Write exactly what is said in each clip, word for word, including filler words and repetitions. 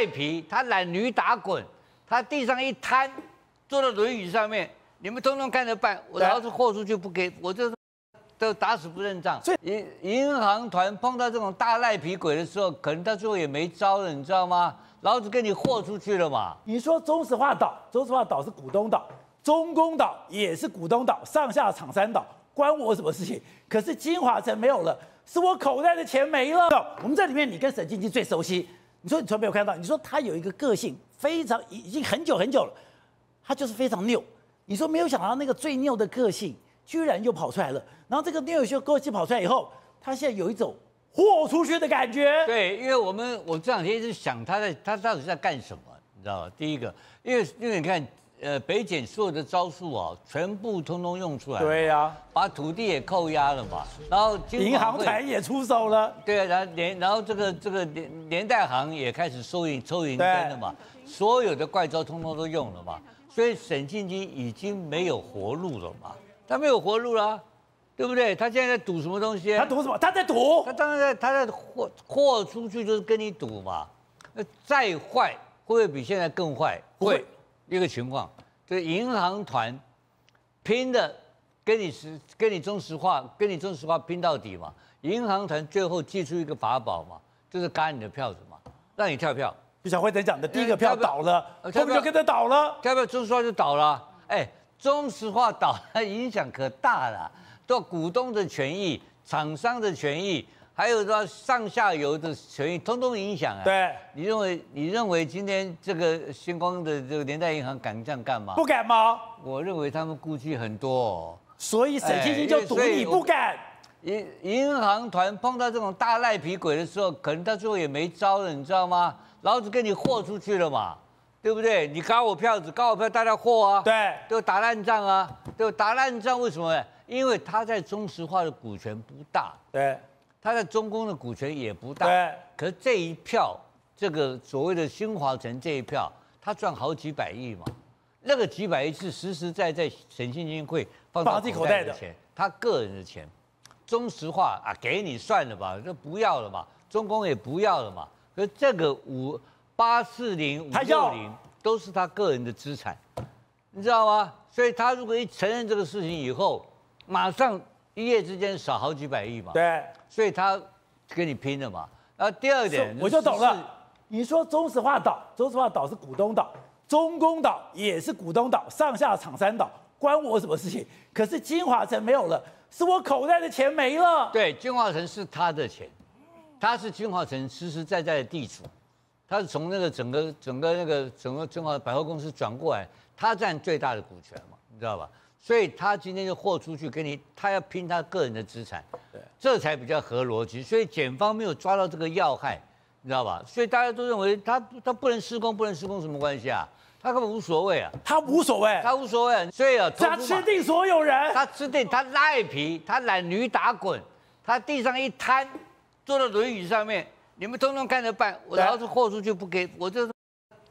赖皮，他懒驴打滚，他地上一瘫，坐到轮椅上面，你们通通看着办。我要是豁出去不给，我就是都打死不认账。所以银银行团碰到这种大赖皮鬼的时候，可能到最后也没招了，你知道吗？老子给你豁出去了嘛。你说中石化倒，中石化倒是股东倒，中工倒也是股东倒，上下厂三倒，关我什么事情？可是金华城没有了。 是我口袋的钱没了。我们在里面，你跟沈经济最熟悉。你说你从没有看到，你说他有一个个性，非常已经很久很久了，他就是非常拗。你说没有想到那个最拗的个性，居然又跑出来了。然后这个拗性个性跑出来以后，他现在有一种豁出去的感觉。对，因为我们我这两天一直想他在他到底在干什么，你知道吗？第一个，因为因为你看。 呃，北检所有的招数啊，全部通通用出来。对呀、啊，把土地也扣押了嘛，然后银行团也出手了。对啊，然后连然后这个这个连连带行也开始收银抽银根了嘛，所有的怪招通通都用了嘛，所以沈庆基已经没有活路了嘛，他没有活路了、啊，对不对？他现在在赌什么东西？他赌什么？他在赌。他当然在他在豁豁出去就是跟你赌嘛，那再坏会不会比现在更坏？会。 一个情况，这银行团拼的跟你实跟你中石化跟你中石化拼到底嘛，银行团最后祭出一个法宝嘛，就是嘎你的票子嘛，让你跳票。就像慧珍讲的，第一个票倒了，后面就跟着倒了，跳票中石化就倒了。哎，中石化倒了，影响可大了，对股东的权益、厂商的权益，还有说上下游的权益，通通影响啊。对。 你认为你认为今天这个星光的这个联代银行敢这样干吗？不敢吗？我认为他们顾忌很多、哦，所以沈庆基就赌你不敢。银银行团碰到这种大赖皮鬼的时候，可能到最后也没招了，你知道吗？老子给你豁出去了嘛，对不对？你搞我票子，搞我票，大家豁啊，对，就打烂仗啊，就打烂仗。为什么？因为他在中石化的股权不大，对，他在中工的股权也不大，对，可是这一票。 这个所谓的新华城这一票，他赚好几百亿嘛，那个几百亿是实实在在沈庆基会放到口袋的钱，他个人的钱。中石化啊，给你算了吧，就不要了嘛，中工也不要了嘛。可是这个五八四零五六零都是他个人的资产，你知道吗？所以他如果一承认这个事情以后，马上一夜之间少好几百亿嘛。对，所以他跟你拼了嘛。然后第二点，我就懂了。 你说中石化倒，中石化倒是股东倒，中工倒也是股东倒，上下厂三倒，关我什么事情？可是金华城没有了，是我口袋的钱没了。对，金华城是他的钱，他是金华城实实在在的地主，他是从那个整个整个那个整个金华百货公司转过来，他占最大的股权嘛，你知道吧？所以他今天就豁出去给你，他要拼他个人的资产，对，这才比较合逻辑。所以检方没有抓到这个要害。 你知道吧？所以大家都认为他他不能施工，不能施工什么关系啊？他根本无所谓啊！他无所谓，他无所谓。所以啊，他吃定所有人，他吃定，他赖皮，他懒驴打滚，他地上一瘫，坐到轮椅上面，你们通通看着办。我要是豁出去不给，我就是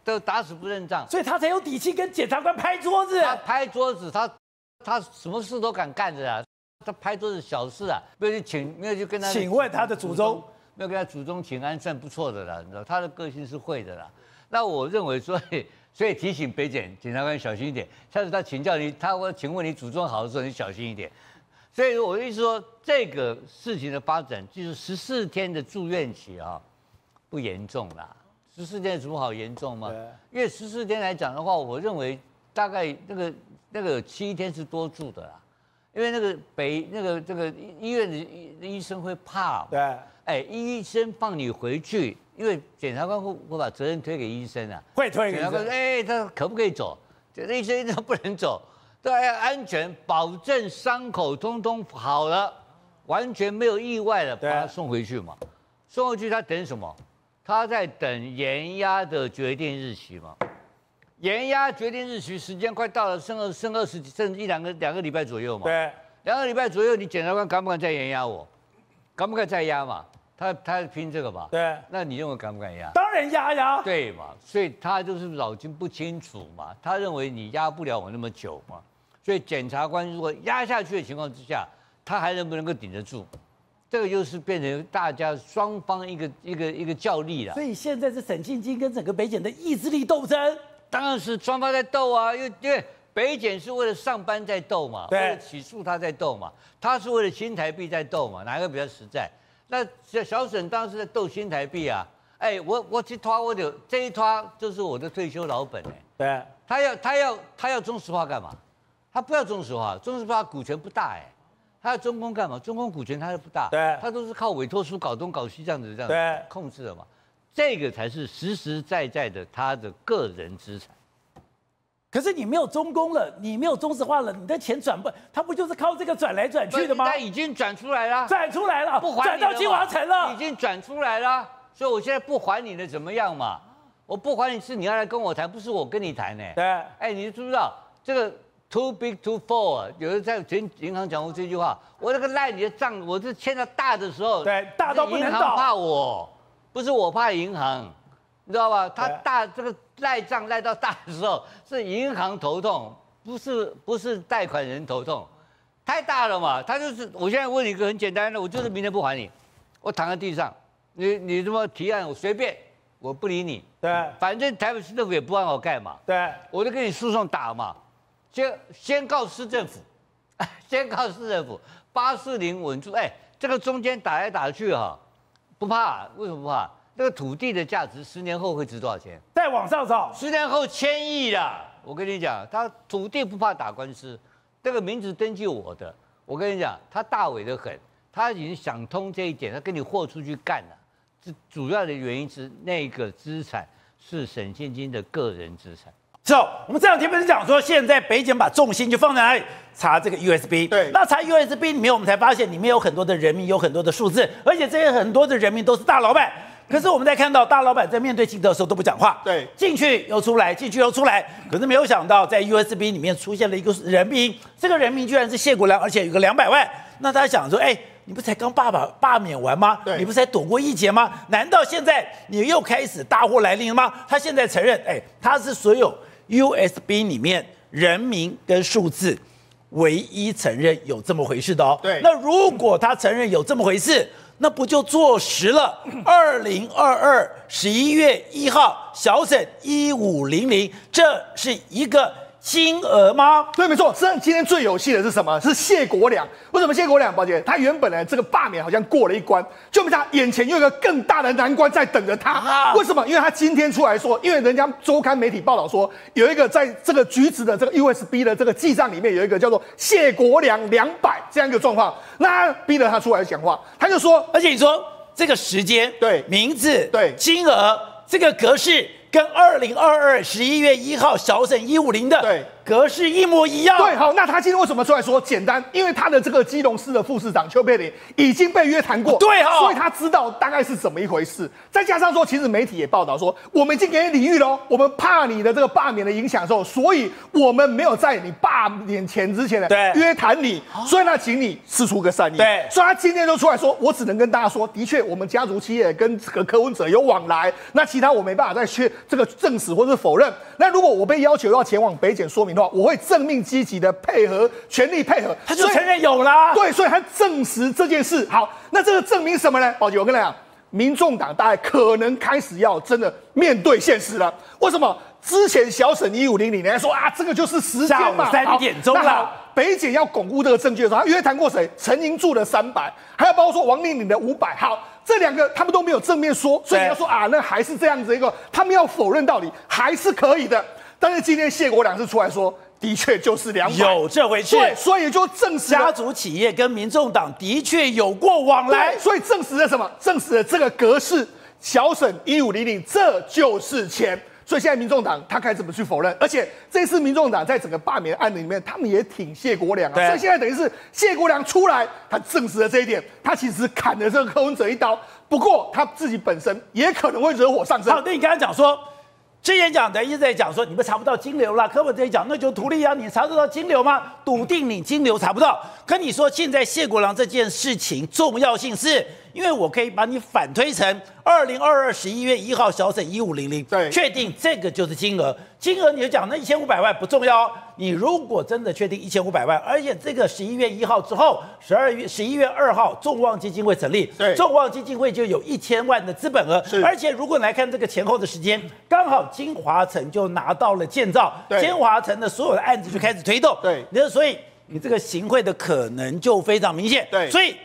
都打死不认账。所以他才有底气跟检察官拍桌子。他拍桌子，他他什么事都敢干的啊！他拍桌子小事啊，没有去请，没有去跟他请问他的祖宗。 要给他祖宗请安算不错的了，你知道他的个性是会的啦。那我认为说，所以提醒北检检察官小心一点，下次他请教你，他会请问你祖宗好的时候，你小心一点。所以我意思说，这个事情的发展就是十四天的住院期啊，不严重啦。十四天有什么好严重吗？因为十四天来讲的话，我认为大概那个那个有七天是多住的啦，因为那个北那个这个医院的医生会怕。对。 哎，医生放你回去，因为检察官会会把责任推给医生啊，会推给医生。哎，他可不可以走？这医生一定不能走，对，要安全，保证伤口通通好了，完全没有意外了，把他送回去嘛。送回去他等什么？他在等延押的决定日期嘛。延押决定日期时间快到了，剩二剩二十几，剩一两个两个礼拜左右嘛。对，两个礼拜左右，你检察官敢不敢再延押我？敢不敢再押嘛？ 他他拼这个吧，对，那你认为敢不敢压？当然压呀，对嘛，所以他就是脑筋不清楚嘛，他认为你压不了我那么久嘛，所以检察官如果压下去的情况之下，他还能不能够顶得住？这个又是变成大家双方一个一个一个较力了。所以现在是沈庆京跟整个北检的意志力斗争，当然是双方在斗啊，因为因为北检是为了上班在斗嘛，为了起诉他在斗嘛，他是为了新台币在斗嘛，哪个比较实在？那小小沈当时在斗新台币啊，哎，我我去拖我就这一拖就是我的退休老本哎、欸。对，他要他要他要中石化干嘛？他不要中石化，中石化股权不大哎、欸。 他要中工干嘛？中工股权他又不大，对，他都是靠委托书搞东搞西这样子这样子控制的嘛。这个才是实实在在的他的个人资产。可是你没有中工了，你没有中石化了，你的钱转不，他不就是靠这个转来转去的吗？他已经转出来了，转出来了，不还转到金华城了，已经转出来了。所以我现在不还你的怎么样嘛？我不还你是你要来跟我谈，不是我跟你谈呢、欸。对，哎，你知不知道这个？ Too big to fall， 有人在全银行讲过这句话。我那个赖你的账，我是欠到大的时候，对，大到不能倒。银行怕我，不是我怕银行，你知道吧？他大这个赖账赖到大的时候，是银行头痛，不是不是贷款人头痛，太大了嘛。他就是，我现在问你一个很简单的，我就是明天不还你，我躺在地上，你你什么提案我随便，我不理你。对，反正台北市政府也不让我盖嘛。对，我就跟你诉讼打嘛。 先先告市政府，先告市政府，八四零稳住。哎，这个中间打来打去哈、啊，不怕，为什么不怕？那个土地的价值十年后会值多少钱？再往上走，十年后千亿啦！我跟你讲，他土地不怕打官司，这个名字登记我的。我跟你讲，他大尾的很，他已经想通这一点，他跟你豁出去干了。这主要的原因是那个资产是沈庆京的个人资产。 So， 我们这两天不是讲说，现在北检把重心就放在哪里？查这个 U S B。对，那查 U S B 里面，我们才发现里面有很多的人民，有很多的数字，而且这些很多的人民都是大老板。可是我们在看到大老板在面对记者的时候都不讲话，对，进去又出来，进去又出来。可是没有想到，在 U S B 里面出现了一个人民，这个人民居然是谢国良，而且有个两百万。那大家想说，哎。 你不才刚罢免罢免完吗？你不才躲过一劫吗？难道现在你又开始大祸来临了吗？他现在承认，哎，他是所有 U S B 里面人名跟数字唯一承认有这么回事的哦。对，那如果他承认有这么回事，那不就坐实了？二零二二十一月一号，小沈一五零零，这是一个。 金额吗？对，没错。实际上，今天最有戏的是什么？是谢国良。为什么谢国良？宝姐，他原本呢这个罢免好像过了一关，就没想到眼前有一个更大的难关在等着他。啊、为什么？因为他今天出来说，因为人家周刊媒体报道说，有一个在这个橘子的这个 U S B 的这个记账里面有一个叫做谢国良两百这样一个状况，那逼得他出来讲话，他就说，而且你说这个时间、对名字、对金额、这个格式。 跟二零二二十一月一号小沈一五零的格式一模一样。对，好，那他今天为什么出来说简单？因为他的这个基隆市的副市长邱佩玲已经被约谈过，哦对哦，所以他知道大概是怎么一回事。再加上说，其实媒体也报道说，我们已经给你礼遇喽，我们怕你的这个罢免的影响之后，所以我们没有在你罢免前之前呢约谈你，所以呢，请你释出个善意。对，所以他今天就出来说，我只能跟大家说，的确，我们家族企业跟这个柯文哲有往来，那其他我没办法再去。 这个证实或是否认？那如果我被要求要前往北检说明的话，我会正面积极的配合，全力配合。他就承认有啦，对，所以他证实这件事。好，那这个证明什么呢？宝姐，我跟你讲，民众党大概可能开始要真的面对现实了。为什么？之前小沈一五零零人说啊，这个就是时间嘛，三点钟了。 北检要巩固这个证据的时候，他约谈过谁？陈盈柱的三百，还有包括说王丽玲的五百。好，这两个他们都没有正面说，所以你要说啊，那还是这样子一个，他们要否认到底还是可以的。但是今天谢国良是出来说，的确就是两百有这回事，对，所以就证实家族企业跟民众党的确有过往来，所以证实了什么？证实了这个格式，小沈一五零零，这就是钱。 所以现在民众党他该怎么去否认？而且这次民众党在整个罢免案里面，他们也挺谢国良啊。所以现在等于是谢国良出来，他证实了这一点，他其实砍了这个柯文哲一刀。不过他自己本身也可能会惹火上身。好，那你刚才讲说，之前讲的一直在讲说你们查不到金流啦，柯文哲讲那就图利啊，你查得到金流吗？笃定你金流查不到。跟你说现在谢国良这件事情重要性是，因为我可以把你反推成二零二二十一月一号小审一五零零，对，确定这个就是金额。金额你就讲那一千五百万不重要、哦，你如果真的确定一千五百万，而且这个十一月一号之后，十二月十一月二号众望基金会成立，对，众望基金会就有一千万的资本额，而且如果来看这个前后的时间，刚好。金华城就拿到了建造，金华城的所有的案子就开始推动，对，所以你这个行贿的可能就非常明显，对，所以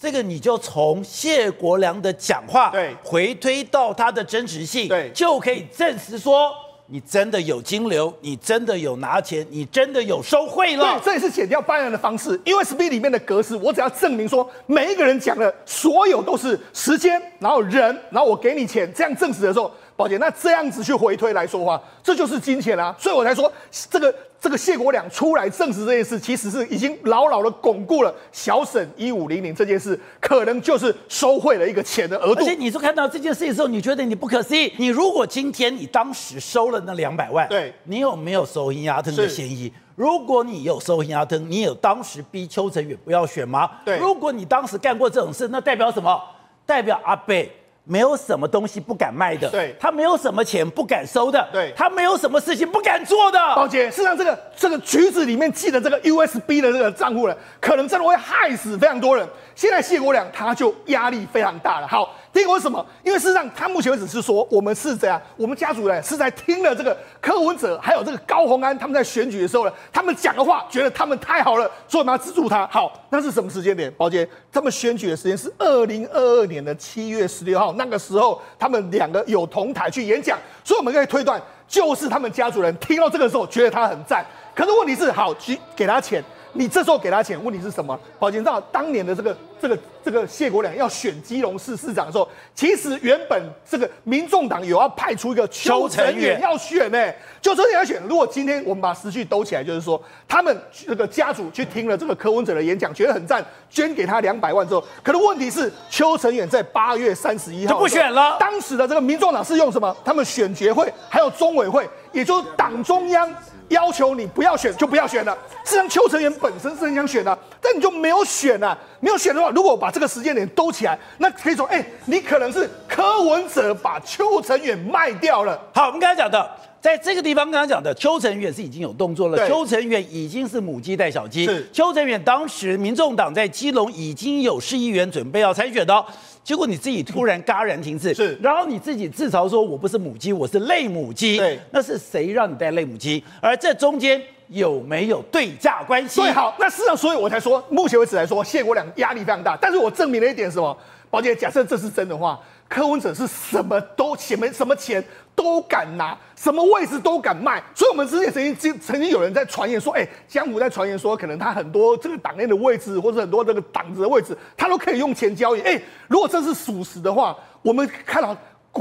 这个你就从谢国良的讲话，对，回推到他的真实性，对，就可以证实说。你真的有金流，你真的有拿钱，你真的有收贿了。对，这也是减掉犯案的方式。因为 U S B 里面的格式，我只要证明说每一个人讲的所有都是时间，然后人，然后我给你钱，这样证实的时候，宝姐，那这样子去回推来说的话，这就是金钱啊。所以我才说这个。这个谢国良出来证实这件事，其实是已经牢牢的巩固了小沈一五零零这件事，可能就是收贿了一个钱的额度。而且你说看到这件事情的时候，你觉得你不可思议。你如果今天你当时收了那两百万，对，你有没有收押登的嫌疑？如果你有收押登，你有当时逼邱成远不要选吗？对，如果你当时干过这种事，那代表什么？代表阿北。没有什么东西不敢卖的，对，他没有什么钱不敢收的，对，他没有什么事情不敢做的。宝姐，事实上这个这个橘子里面记的这个 U S B 的这个账户呢，可能真的会害死非常多人。现在谢国良他就压力非常大了。好，第一个为什么？因为事实上他目前为止是说，我们是这样，我们家族呢是在听了这个柯文哲还有这个高虹安他们在选举的时候呢，他们讲的话，觉得他们太好了，所以我们要资助他。好，那是什么时间点？宝姐，他们选举的时间是二零二二年的七月十六号。那个时候，他们两个有同台去演讲，所以我们可以推断，就是他们家族人听到这个时候觉得他很赞。可是问题是，好，给给他钱，你这时候给他钱，问题是什么？宝杰，你知道当年的这个这个这个谢国良要选基隆市市长的时候，其实原本这个民众党有要派出一个邱成远要选呢、欸，邱成远要选。如果今天我们把时序兜起来，就是说他们这个家族去听了这个柯文哲的演讲，觉得很赞，捐给他两百万之后，可是问题是邱成远在八月三十一号就不选了。当时的这个民众党是用什么？他们选决会还有中委会，也就是党中央。要求你不要选就不要选了，事实上邱成远本身是很想选的、啊，但你就没有选啊，没有选的话，如果把这个时间点兜起来，那可以说，哎、欸，你可能是柯文哲把邱成远卖掉了。好，我们刚才讲的，在这个地方刚刚讲的，邱成远是已经有动作了，邱成远已经是母鸡带小鸡。邱成远当时民众党在基隆已经有市议员准备要参选的、哦。结果你自己突然戛然停止，是，然后你自己自嘲说：“我不是母鸡，我是类母鸡。”对，那是谁让你带类母鸡？而这中间有没有对价关系？对，好，那事实上，所以我才说，目前为止来说，谢国良压力非常大。但是我证明了一点什么？宝姐，假设这是真的话，柯文哲是什么都什么什么钱都敢拿，什么位置都敢卖。所以我们之前曾经曾经有人在传言说，哎、欸，江湖在传言说，可能他很多这个党内的位置，或者很多这个党子的位置，他都可以用钱交易。哎、欸，如果这是属实的话，我们看到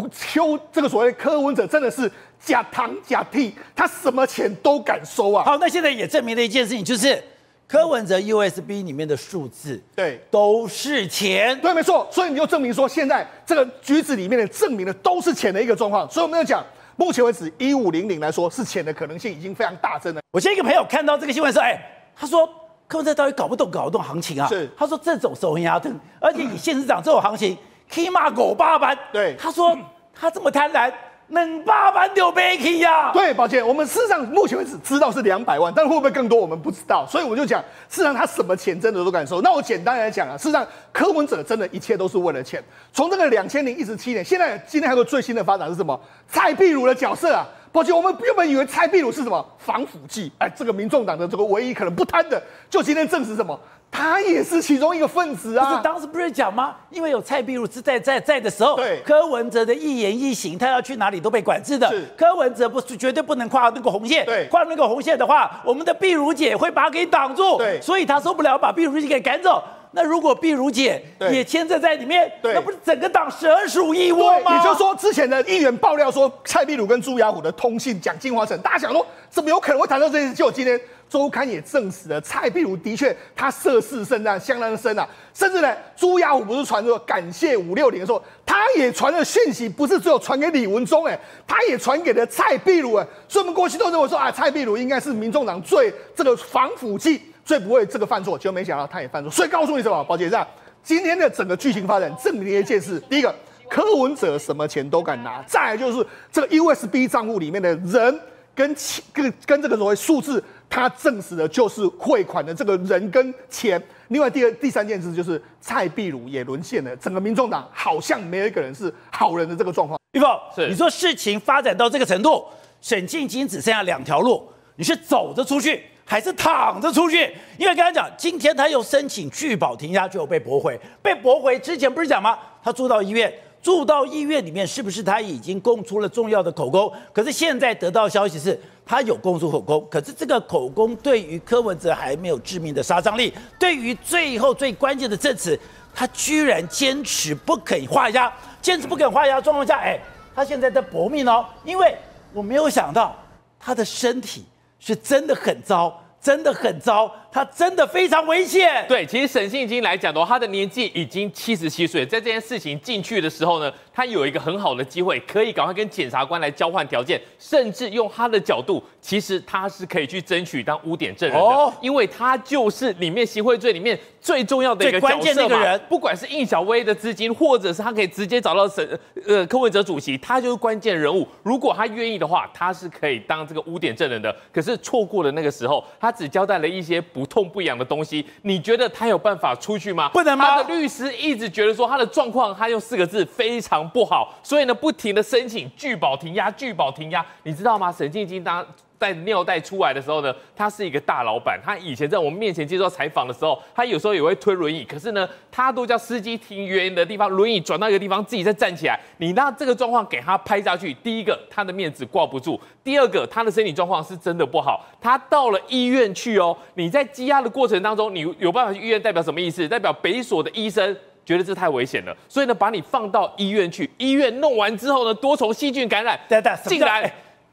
邱这个所谓柯文哲真的是假糖假屁，他什么钱都敢收啊。好，那现在也证明了一件事情，就是。柯文哲 U S B 里面的数字，对，都是钱，对，没错，所以你就证明说，现在这个橘子里面的证明的都是钱的一个状况，所以我们要讲，目前为止一五零零来说是钱的可能性已经非常大增了。我先一个朋友看到这个新闻说，哎、欸，他说柯文哲到底搞不懂搞不懂行情啊？是，他说这种手很牙疼，而且以县市长这种行情，起码狗八班，对，他说他这么贪婪。能八万就没去呀！对，抱歉，我们事实上目前为止知道是两百万，但会不会更多我们不知道，所以我就讲，事实上他什么钱真的都敢收。那我简单来讲啊，事实上柯文哲真的一切都是为了钱。从这个两千零一十七年，现在今天还有个最新的发展是什么？蔡壁如的角色啊。抱歉，我们原本以为蔡壁如是什么防腐剂，哎，这个民众党的这个唯一可能不贪的，就今天证实什么，他也是其中一个分子啊。不是当时不是讲吗？因为有蔡壁如是在在在的时候，对柯文哲的一言一行，他要去哪里都被管制的。柯文哲不绝对不能跨那个红线，对，跨那个红线的话，我们的壁如姐会把他给挡住，对，所以他受不了，把壁如姐给赶走。那如果碧如姐也牵涉在里面，那不是整个党蛇鼠一窝吗？也就是说，之前的议员爆料说蔡壁如跟朱亚虎的通信讲金华城，大家想说怎么有可能会谈到这件事？就今天周刊也证实了蔡壁如的确他涉世甚大，相当深啊。甚至呢，朱亚虎不是传说感谢五六零的时候，他也传了讯息，不是只有传给李文忠哎、欸，他也传给了蔡壁如哎、欸。所以我们过去都认为说啊，蔡壁如应该是民众党最这个防腐剂，最不会这个犯错，结果没想到他也犯错。所以告诉你什么，宝姐上今天的整个剧情发展证明一件事：第一个，柯文哲什么钱都敢拿；再来就是这个 U S B 账户里面的人跟跟跟这个所谓数字，他证实的就是汇款的这个人跟钱。另外第二、第三件事就是蔡壁如也沦陷了，整个民众党好像没有一个人是好人的这个状况。玉凤，你说事情发展到这个程度，沈庆京只剩下两条路，你是走着出去，还是躺着出去？因为刚才讲，今天他又申请拒保停押，就被驳回。被驳回之前不是讲吗？他住到医院，住到医院里面，是不是他已经供出了重要的口供？可是现在得到消息是，他有供出口供，可是这个口供对于柯文哲还没有致命的杀伤力。对于最后最关键的证词，他居然坚持不肯画押，坚持不肯画押状况下，哎，他现在在搏命哦，因为我没有想到他的身体是真的很糟。真的很糟，他真的非常危险。对，其实沈庆京来讲的话，他的年纪已经七十七岁，在这件事情进去的时候呢，他有一个很好的机会，可以赶快跟检察官来交换条件，甚至用他的角度，其实他是可以去争取当污点证人的，哦、因为他就是里面行贿罪里面最重要的一个角色嘛。最关键的一个人，不管是应小薇的资金，或者是他可以直接找到沈呃柯文哲主席，他就是关键人物。如果他愿意的话，他是可以当这个污点证人的。可是错过了那个时候，他。他只交代了一些不痛不痒的东西，你觉得他有办法出去吗？不能吗？他的律师一直觉得说他的状况，他用四个字非常不好，所以呢，不停的申请拒保停押，拒保停押，你知道吗？沈庆京当在尿袋出来的时候呢，他是一个大老板。他以前在我们面前接受采访的时候，他有时候也会推轮椅，可是呢，他都叫司机停远的地方，轮椅转到一个地方自己再站起来。你让这个状况给他拍下去，第一个他的面子挂不住，第二个他的身体状况是真的不好。他到了医院去哦，你在羁押的过程当中，你有办法去医院，代表什么意思？代表北所的医生觉得这太危险了，所以呢，把你放到医院去。医院弄完之后呢，多重细菌感染进来。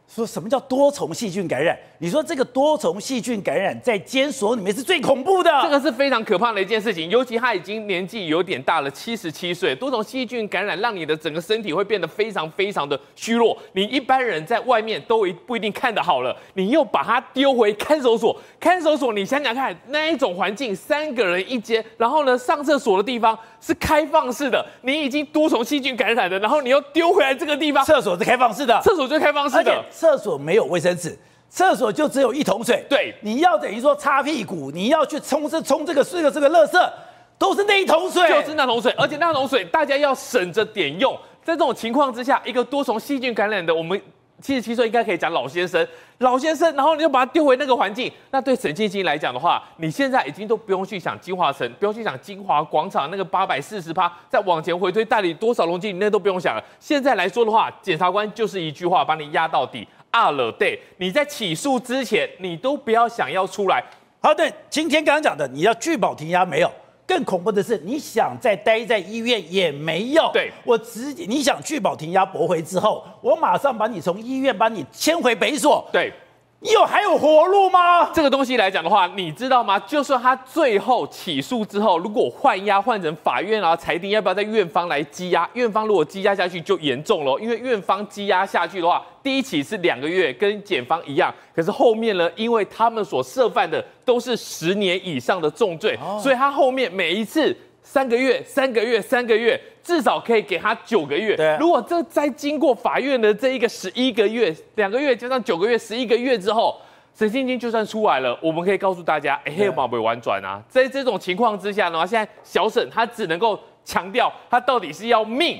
说什么叫多重细菌感染？你说这个多重细菌感染在监所里面是最恐怖的，这个是非常可怕的一件事情。尤其他已经年纪有点大了，七十七岁，多种细菌感染让你的整个身体会变得非常非常的虚弱。你一般人在外面都不一定看得好了，你又把它丢回看守所，看守所你想想看那一种环境，三个人一间，然后呢上厕所的地方是开放式的，你已经多重细菌感染了，然后你又丢回来这个地方，厕所是开放式的，厕所就开放式的，厕所没有卫生纸。厕所就只有一桶水，对，你要等于说擦屁股，你要去冲这冲这个这个这个垃圾，都是那一桶水，就是那桶水，而且那桶水大家要省着点用。在这种情况之下，一个多重细菌感染的，我们七十七岁应该可以讲老先生，老先生，然后你就把他丢回那个环境。那对沈庆京来讲的话，你现在已经都不用去想金华城，不用去想金华广场那个八百四十趴，再往前回推代理多少容积，你那都不用想了。现在来说的话，检察官就是一句话，把你压到底。啊了对，你在起诉之前，你都不要想要出来。好的，今天刚刚讲的，你要拒保停押没有？更恐怖的是，你想再待在医院也没有。对，我直接你想拒保停押驳回之后，我马上把你从医院把你迁回北所。对。你有还有活路吗？这个东西来讲的话，你知道吗？就算他最后起诉之后，如果换押换成法院啊裁定要不要在院方来羁押，院方如果羁押下去就严重了，因为院方羁押下去的话，第一起是两个月，跟检方一样。可是后面呢，因为他们所涉犯的都是十年以上的重罪，哦、所以他后面每一次三个月、三个月、三个月，至少可以给他九个月。对，如果这在经过法院的这一个十一个月、两个月加上九个月、十一个月之后，沈庆京就算出来了，我们可以告诉大家，哎，黑马不婉转啊！在这种情况之下呢，现在小沈他只能够强调，他到底是要命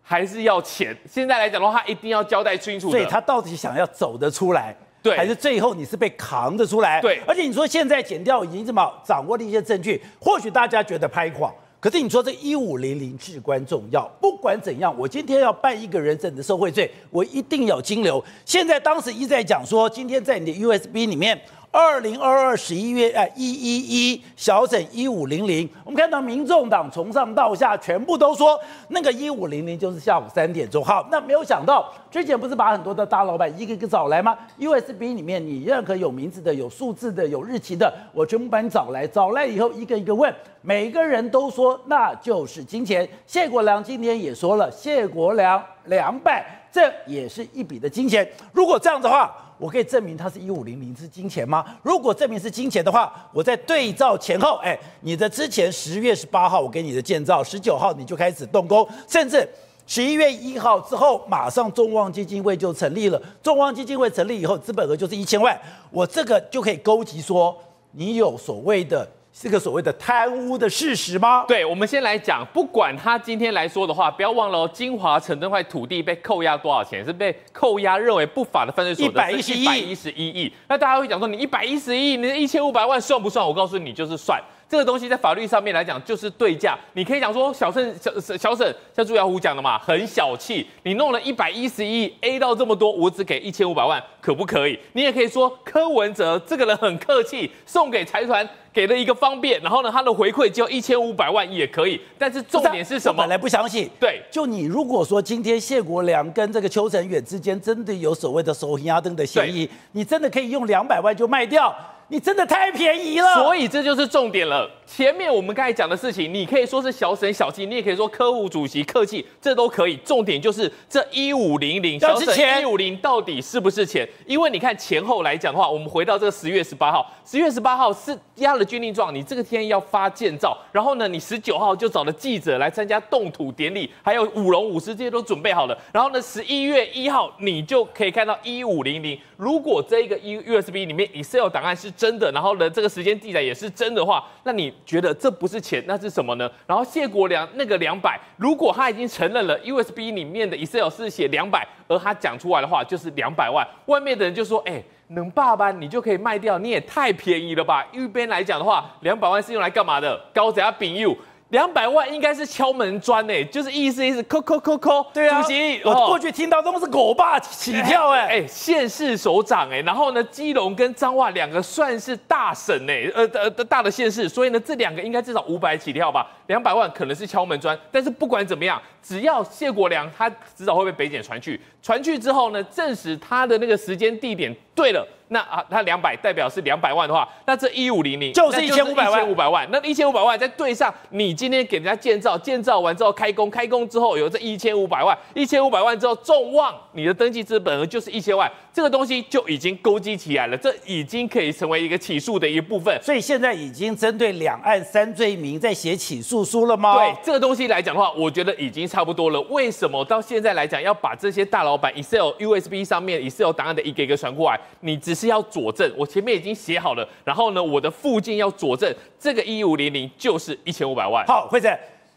还是要钱？现在来讲的话，他一定要交代清楚的。所以他到底想要走得出来？还是最后你是被扛得出来，对，而且你说现在检调已经怎么掌握了一些证据，或许大家觉得拍垮，可是你说这一五零零至关重要，不管怎样，我今天要办一个人证的受贿罪，我一定要金流。现在当时一再讲说，今天在你的 U S B 里面。二零二二十一月哎一一一小整一五零零，我们看到民众党从上到下全部都说那个一五零零就是下午三点钟。好，那没有想到之前不是把很多的大老板一个一个找来吗 ？U S B 里面你任何有名字的、有数字的、有日期的，我全部把你找来。找来以后一个一个问，每个人都说那就是金钱。谢国良今天也说了，谢国良两百，这也是一笔的金钱。如果这样的话，我可以证明它是一五零零是金钱吗？如果证明是金钱的话，我在对照前后，哎，你的之前十月十八号我给你的建造，十九号你就开始动工，甚至十一月一号之后，马上众望基金会就成立了。众望基金会成立以后，资本额就是一千万，我这个就可以勾稽说你有所谓的。这个所谓的贪污的事实吗？对，我们先来讲，不管他今天来说的话，不要忘了哦，金华城这块土地被扣押多少钱？是被扣押认为不法的犯罪所得一百一十一亿。那大家会讲说，你一百一十亿，你一千五百万算不算？我告诉你，就是算。这个东西在法律上面来讲就是对价，你可以讲说小沈小小沈像朱耀虎讲的嘛，很小气，你弄了一百一十亿 A 到这么多，我只给一千五百万，可不可以？你也可以说柯文哲这个人很客气，送给财团给了一个方便，然后呢他的回馈只有一千五百万也可以。但是重点是什么？我本来不相信。对，就你如果说今天谢国良跟这个邱成远之间真的有所谓的手压灯的嫌疑，你真的可以用两百万就卖掉？你真的太便宜了，所以这就是重点了。前面我们刚才讲的事情，你可以说是小沈小气，你也可以说柯副主席客气，这都可以。重点就是这一五零零小沈一五零到底是不是钱？因为你看前后来讲的话，我们回到这个十月十八号，十月十八号是压了军令状，你这个天要发建造，然后呢，你十九号就找了记者来参加动土典礼，还有舞龙舞狮这些都准备好了。然后呢，十一月一号你就可以看到一五零零。如果这个 U S B 里面 Excel 档案是真的，然后呢，这个时间记载也是真的话，那你觉得这不是钱，那是什么呢？然后谢国良那个两百，如果他已经承认了 U S B 里面的 Excel 是写两百，而他讲出来的话就是两百万，外面的人就说，哎、欸。能爸爸你就可以卖掉，你也太便宜了吧？一边来讲的话，两百万是用来干嘛的？高子要丙 U， 两百万应该是敲门砖诶、欸，就是意思意思，扣扣扣扣。对啊，主席，我过去听到都是狗爸起跳诶、欸，哎、欸欸，县市首长诶、欸，然后呢，基隆跟彰化两个算是大省诶、欸，呃呃大的县市，所以呢，这两个应该至少五百起跳吧，两百万可能是敲门砖，但是不管怎么样。只要谢国良，他迟早会被北检传去，传去之后呢，证实他的那个时间地点对了，那啊，他两百代表是两百万的话，那这一五零零就是一千五百万，一千五百万，那一千五百万再对上你今天给人家建造，建造完之后开工，开工之后有这一千五百万，一千五百万之后众望你的登记资本额就是一千万，这个东西就已经勾稽起来了，这已经可以成为一个起诉的一部分，所以现在已经针对两岸三罪名在写起诉书了吗？对这个东西来讲的话，我觉得已经。差不多了，为什么到现在来讲要把这些大老板 Excel、U S B 上面 Excel 档案的一个一个传过来？你只是要佐证，我前面已经写好了，然后呢，我的附件要佐证，这个一五零零就是一千五百万。好，惠珍，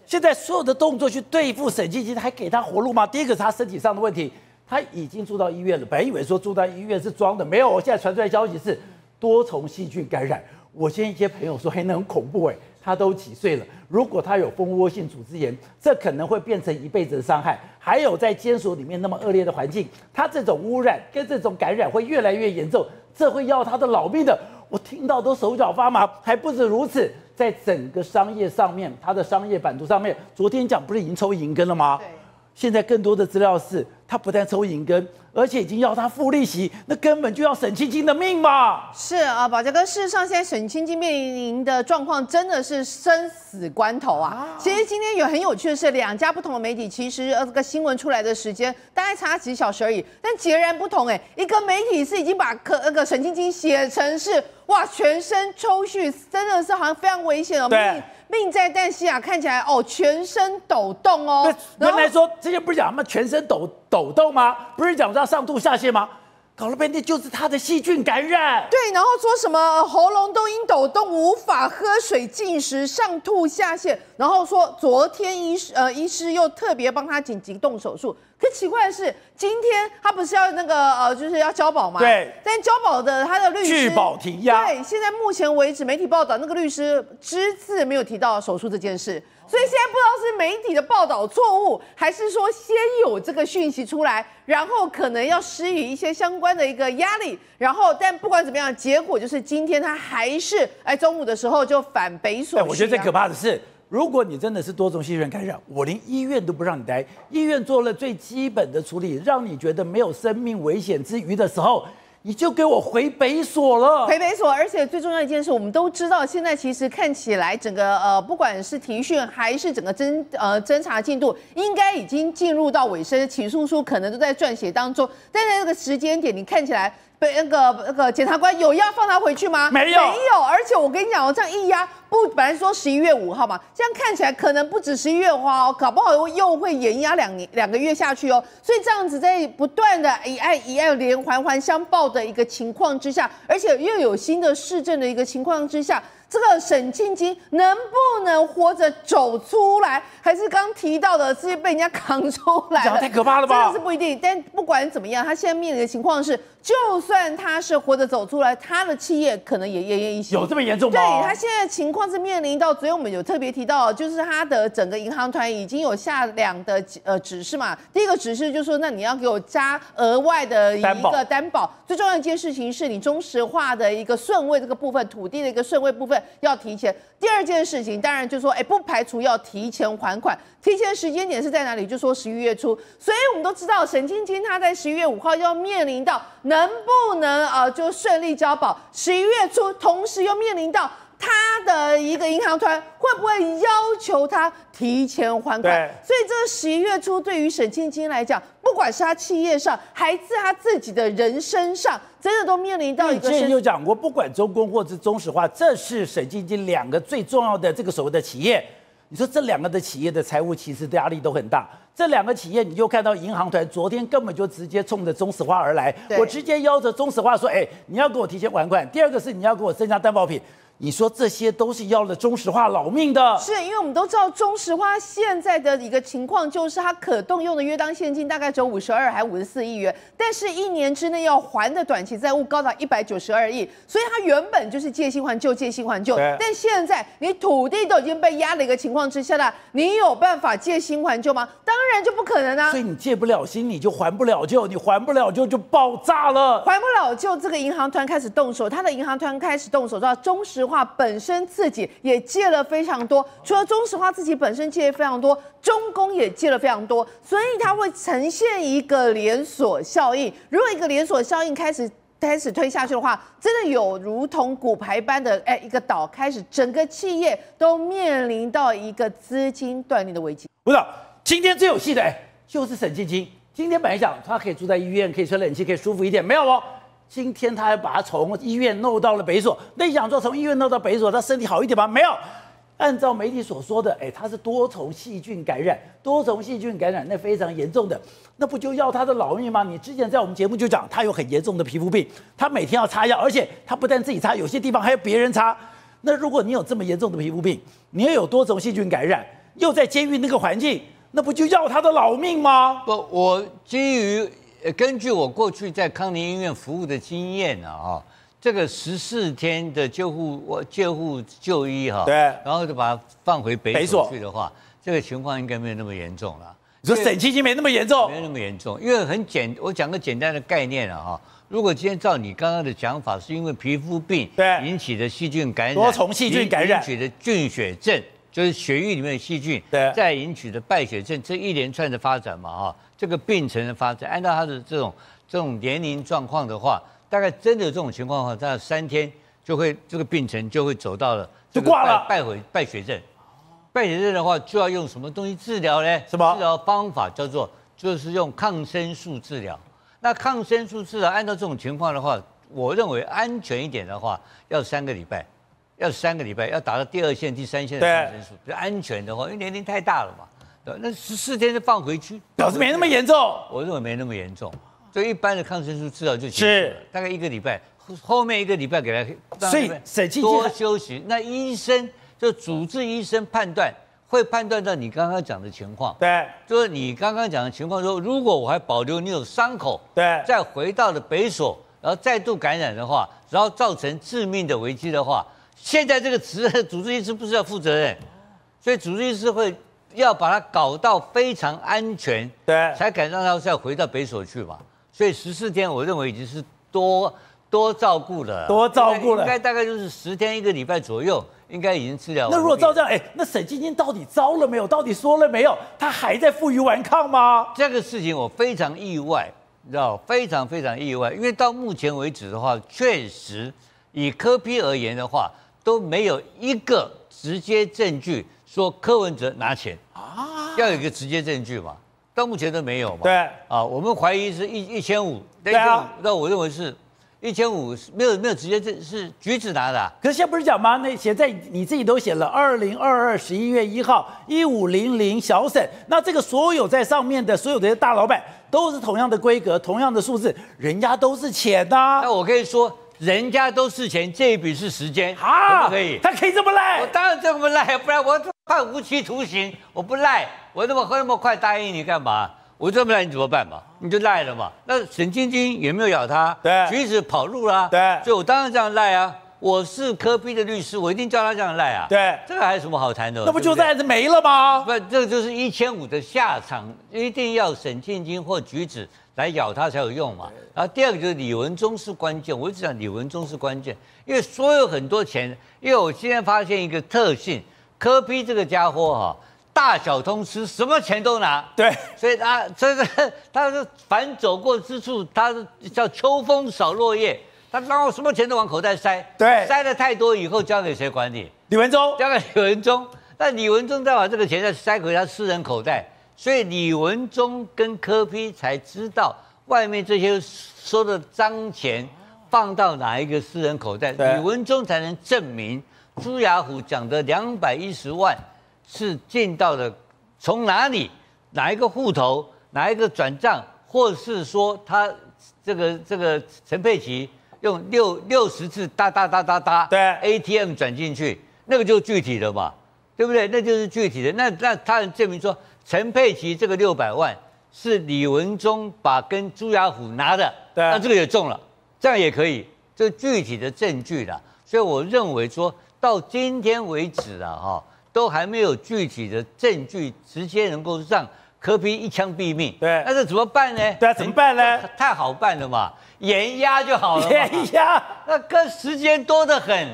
现在所有的动作去对付沈清，还给他活路吗？第一个是他身体上的问题，他已经住到医院了，本来以为说住到医院是装的，没有，我现在传出来消息是多重细菌感染。我现在一些朋友说，嘿，那很恐怖哎、欸。他都几岁了？如果他有蜂窝性组织炎，这可能会变成一辈子的伤害。还有在监所里面那么恶劣的环境，他这种污染跟这种感染会越来越严重，这会要他的老命的。我听到都手脚发麻。还不止如此，在整个商业上面，他的商业版图上面，昨天讲不是已经抽银根了吗？对。现在更多的资料是，他不但抽银根，而且已经要他付利息，那根本就要沈清金的命嘛！是啊，宝杰哥，事实上现在沈清金面临的状况真的是生死关头啊！啊其实今天有很有趣的是，两家不同的媒体，其实呃这个新闻出来的时间大概差几小时而已，但截然不同哎、欸！一个媒体是已经把柯那个沈清金写成是哇全身抽搐，真的是好像非常危险哦。对。命在旦夕啊，看起来哦，全身抖动哦。原来说这些不是讲他们全身抖抖动吗？不是讲要上吐下泻吗？搞了半天就是他的细菌感染。对，然后说什么喉咙都因抖动无法喝水、进食、上吐下泻，然后说昨天医师呃医师又特别帮他紧急动手术。可奇怪的是，今天他不是要那个呃，就是要交保吗？对。但交保的他的律师拒保停押。对，现在目前为止媒体报道那个律师只字没有提到手术这件事，所以现在不知道是媒体的报道错误，还是说先有这个讯息出来，然后可能要施予一些相关的一个压力，然后但不管怎么样，结果就是今天他还是哎中午的时候就反北所需、啊。我觉得最可怕的是。 如果你真的是多种细菌感染，我连医院都不让你待。医院做了最基本的处理，让你觉得没有生命危险之余的时候，你就给我回北所了。回北所，而且最重要一件事，我们都知道，现在其实看起来整个呃，不管是提讯还是整个侦呃侦查进度，应该已经进入到尾声，起诉书可能都在撰写当中。但在这个时间点，你看起来。 被那个那个检察官有要放他回去吗？没有，没有。而且我跟你讲哦，这样一压不，本来说十一月五号嘛，这样看起来可能不止十一月五号哦，搞不好又会延压两年两个月下去哦。所以这样子在不断的一案一案连环环相报的一个情况之下，而且又有新的市政的一个情况之下。 这个沈庆京能不能活着走出来，还是刚提到的是被人家扛出来了？太可怕了吧！真的是不一定。但不管怎么样，他现在面临的情况是，就算他是活着走出来，他的企业可能也奄奄一息。有这么严重吗？对他现在情况是面临到，昨天我们有特别提到，就是他的整个银行团已经有下两的呃指示嘛。第一个指示就是说，那你要给我加额外的一个担保。最重要一件事情是你中石化的一个顺位这个部分，土地的一个顺位部分。 要提前。第二件事情，当然就说，哎，不排除要提前还款。提前时间点是在哪里？就说十一月初。所以我们都知道，沈庆京他在十一月五号要面临到能不能呃就顺利交保，十一月初，同时又面临到。 他的一个银行团会不会要求他提前还款？所以这十一月初对于沈庆京来讲，不管是他企业上，还是他自己的人身上，真的都面临到一个。之前有讲过，不管中工或是中石化，这是沈庆京两个最重要的这个所谓的企业。你说这两个的企业的财务其实压力都很大。这两个企业，你就看到银行团昨天根本就直接冲着中石化而来，我直接要着中石化说：“哎，你要给我提前还款。”第二个是你要给我增加担保品。 你说这些都是要了中石化老命的，是因为我们都知道中石化现在的一个情况就是它可动用的约当现金大概只有五十二还五十四亿元，但是一年之内要还的短期债务高达一百九十二亿，所以它原本就是借新还旧，借新还旧。但现在你土地都已经被压的一个情况之下了，你有办法借新还旧吗？当然就不可能啊！所以你借不了新，你就还不了旧，你还不了旧就爆炸了。还不了旧，这个银行团开始动手，他的银行团开始动手到中石化。 中石化本身自己也借了非常多，除了中石化自己本身借非常多，中工也借了非常多，所以它会呈现一个连锁效应。如果一个连锁效应开始开始推下去的话，真的有如同骨牌般的哎一个倒，开始整个企业都面临到一个资金断裂的危机。不是，今天最有戏的哎就是沈庆京，今天本来讲他可以住在医院，可以吹冷气，可以舒服一点，没有哦。 今天他还把他从医院弄到了北所，那你想说从医院弄到北所，他身体好一点吗？没有，按照媒体所说的，哎，他是多重细菌感染，多重细菌感染那非常严重的，那不就要他的老命吗？你之前在我们节目就讲，他有很严重的皮肤病，他每天要擦药，而且他不但自己擦，有些地方还有别人擦。那如果你有这么严重的皮肤病，你又有多重细菌感染，又在监狱那个环境，那不就要他的老命吗？不，我基于。 根据我过去在康宁医院服务的经验啊，哈，这个十四天的救护、救护就医哈、啊，对，然后就把它放回北所去的话，这个情况应该没有那么严重了。你说沈庆京没那么严重？没那么严重，因为很简，我讲个简单的概念啊，哈。 如果今天照你刚刚的讲法，是因为皮肤病对引起的细菌感染，多重细菌感染引起的菌血症，就是血液里面的细菌，对，再引起的败血症，这一连串的发展嘛，哈。 这个病程的发展，按照他的这种这种年龄状况的话，大概真的有这种情况的话，大概三天就会这个病程就会走到了就挂了败血败血症，败血症的话就要用什么东西治疗呢？什么治疗方法叫做就是用抗生素治疗。那抗生素治疗按照这种情况的话，我认为安全一点的话，要三个礼拜，要三个礼拜要打到第二线、第三线的抗生素比较安全的话，因为年龄太大了嘛。 那十四天就放回去，表示没那么严重。我认为没那么严重，所以一般的抗生素治疗就结束了，大概一个礼拜，后面一个礼拜给他，所以沈庆京多休息。那医生就主治医生判断，会判断到你刚刚讲的情况，对，就是你刚刚讲的情况说，如果我还保留你有伤口，对，再回到了北所，然后再度感染的话，然后造成致命的危机的话，现在这个职主治医师不是要负责任。所以主律师会要把它搞到非常安全，对，才敢让他再回到北所去嘛。所以十四天，我认为已经是多多照顾了，多照顾了，应该大概就是十天一个礼拜左右。 应该已经治疗完。那如果照这样，哎、欸，那沈晶晶到底招了没有？到底说了没有？他还在负隅顽抗吗？这个事情我非常意外，你知道，非常非常意外，因为到目前为止的话，确实以柯 P 而言的话，都没有一个直接证据说柯文哲拿钱啊，要有一个直接证据嘛，到目前都没有嘛。对啊，我们怀疑是一一千五，对啊，那我认为是。 一千五没有没有直接这是橘子拿的、啊，可是现在不是讲吗？那写在你自己都写了二零二二十一月一号一五零零小沈，那这个所有在上面的所有的大老板都是同样的规格，同样的数字，人家都是钱呐、啊。那我可以说人家都是钱，这一笔是时间，啊、可不可以？他可以这么赖，我当然这么赖，不然我判无期徒刑，我不赖，我那么那么快答应你干嘛？ 我这么赖你怎么办嘛？你就赖了嘛。那沈晶晶也没有咬他，对，橘子跑路啦、啊，对，所以我当然这样赖啊。我是柯 P 的律师，我一定叫他这样赖啊。对，这个还有什么好谈的？那不就这样子没了吗？不，这个就是一千五的下场，一定要沈晶晶或橘子来咬他才有用嘛。然后第二个就是李文忠是关键，我一直讲李文忠是关键，因为所有很多钱，因为我今天发现一个特性，柯 P 这个家伙哈、啊。 大小通吃，什么钱都拿。对，所以他，所以他是凡走过之处，他叫秋风扫落叶。他然后什么钱都往口袋塞。对，塞的太多以后，交给谁管理？李文忠，交给李文忠。那李文忠再把这个钱再塞回他私人口袋，所以李文忠跟柯 P 才知道外面这些收的脏钱放到哪一个私人口袋，李文忠才能证明朱雅虎讲的两百一十万。 是进到的，从哪里、哪一个户头、哪一个转账，或是说他这个这个陈佩琪用六六十次哒哒哒哒哒，对 A T M 转进去，那个就具体的嘛，对不对？那就是具体的。那那他能证明说，陈佩琪这个六百万是李文忠把跟朱雅虎拿的，对，那这个也中了，这样也可以，这具体的证据啦。所以我认为说到今天为止啊，哈。 都还没有具体的证据，直接能够让柯 P 一枪毙命。对，那这怎么办呢？对、啊，怎么办呢？太好办了嘛，严压就好了。严压，那个时间多得很。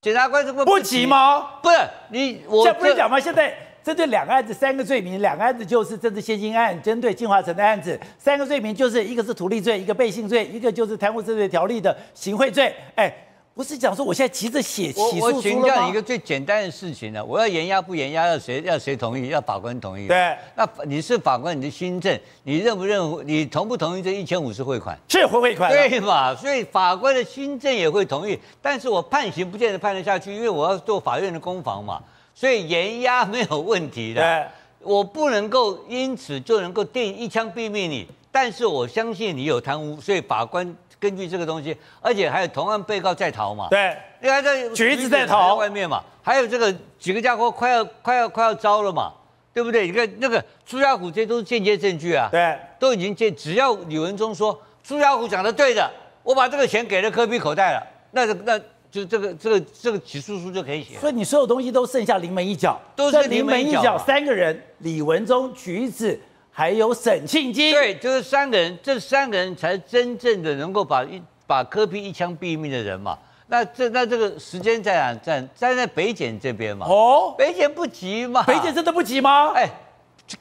检察官这么 不, 不急吗？不是你，我这不是讲吗？现在针对两个案子，三个罪名，两个案子就是政治现金案，针对京华城的案子，三个罪名就是一个是图利罪，一个背信罪，一个就是贪污治罪条例的行贿罪。哎。 不是讲说我现在急着写起诉书了吗？我请教你一个最简单的事情呢、啊，我要延押不延押，要谁要谁同意，要法官同意。对，那你是法官，你的心证，你认不认？你同不同意这一千五是汇款？是汇汇款、啊，对嘛？所以法官的心证也会同意，但是我判刑不见得判得下去，因为我要做法院的攻防嘛，所以延押没有问题的。对，我不能够因此就能够定一枪毙命你，但是我相信你有贪污，所以法官。 根据这个东西，而且还有同案被告在逃嘛？对，你看这橘子在逃外面嘛，还有这个几个家伙快要快要快要招了嘛，对不对？你看那个朱家虎，这都是间接证据啊。对，都已经间，只要李文忠说朱家虎讲的对的，我把这个钱给了柯 P 口袋了，那那就这个这个这个起诉书就可以写。所以你所有东西都剩下临门一脚，都是临门一脚，三个人李文忠、橘子。 还有沈庆金，对，就是三个人，这三个人才真正的能够把一把柯 P 一枪毙命的人嘛。那这那这个时间在哪？在在在北检这边嘛。哦，北检不急嘛？北检真的不急吗？哎，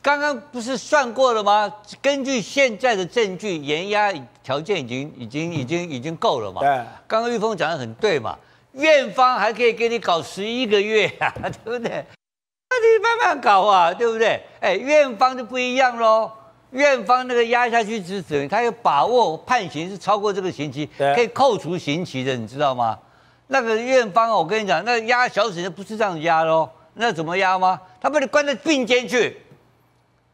刚刚不是算过了吗？根据现在的证据，延押条件已经已经已经已经够了嘛。对，刚刚玉峰讲的很对嘛，院方还可以给你搞十一个月啊，对不对？ 那你慢慢搞啊，对不对？哎，院方就不一样咯。院方那个压下去之后，他有把握判刑是超过这个刑期，可以扣除刑期的，你知道吗？那个院方，我跟你讲，那压小沈不是这样压咯，那怎么压吗？他把你关到并监去，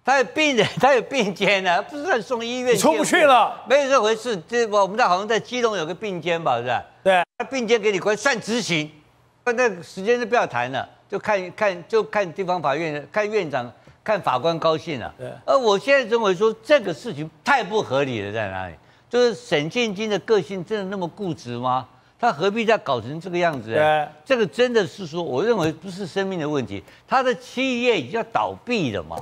他有病人，他有并监啊，不是在送医院，出不去了，没有这回事。这我们在好像在基隆有个并监吧，是吧？对，并监给你关算执行，那时间就不要谈了。 就看看就看地方法院看院长看法官高兴了、啊。而我现在认为说这个事情太不合理了，在哪里？就是沈建金的个性真的那么固执吗？他何必再搞成这个样子？对，这个真的是说，我认为不是生命的问题，他的企业已经要倒闭了嘛，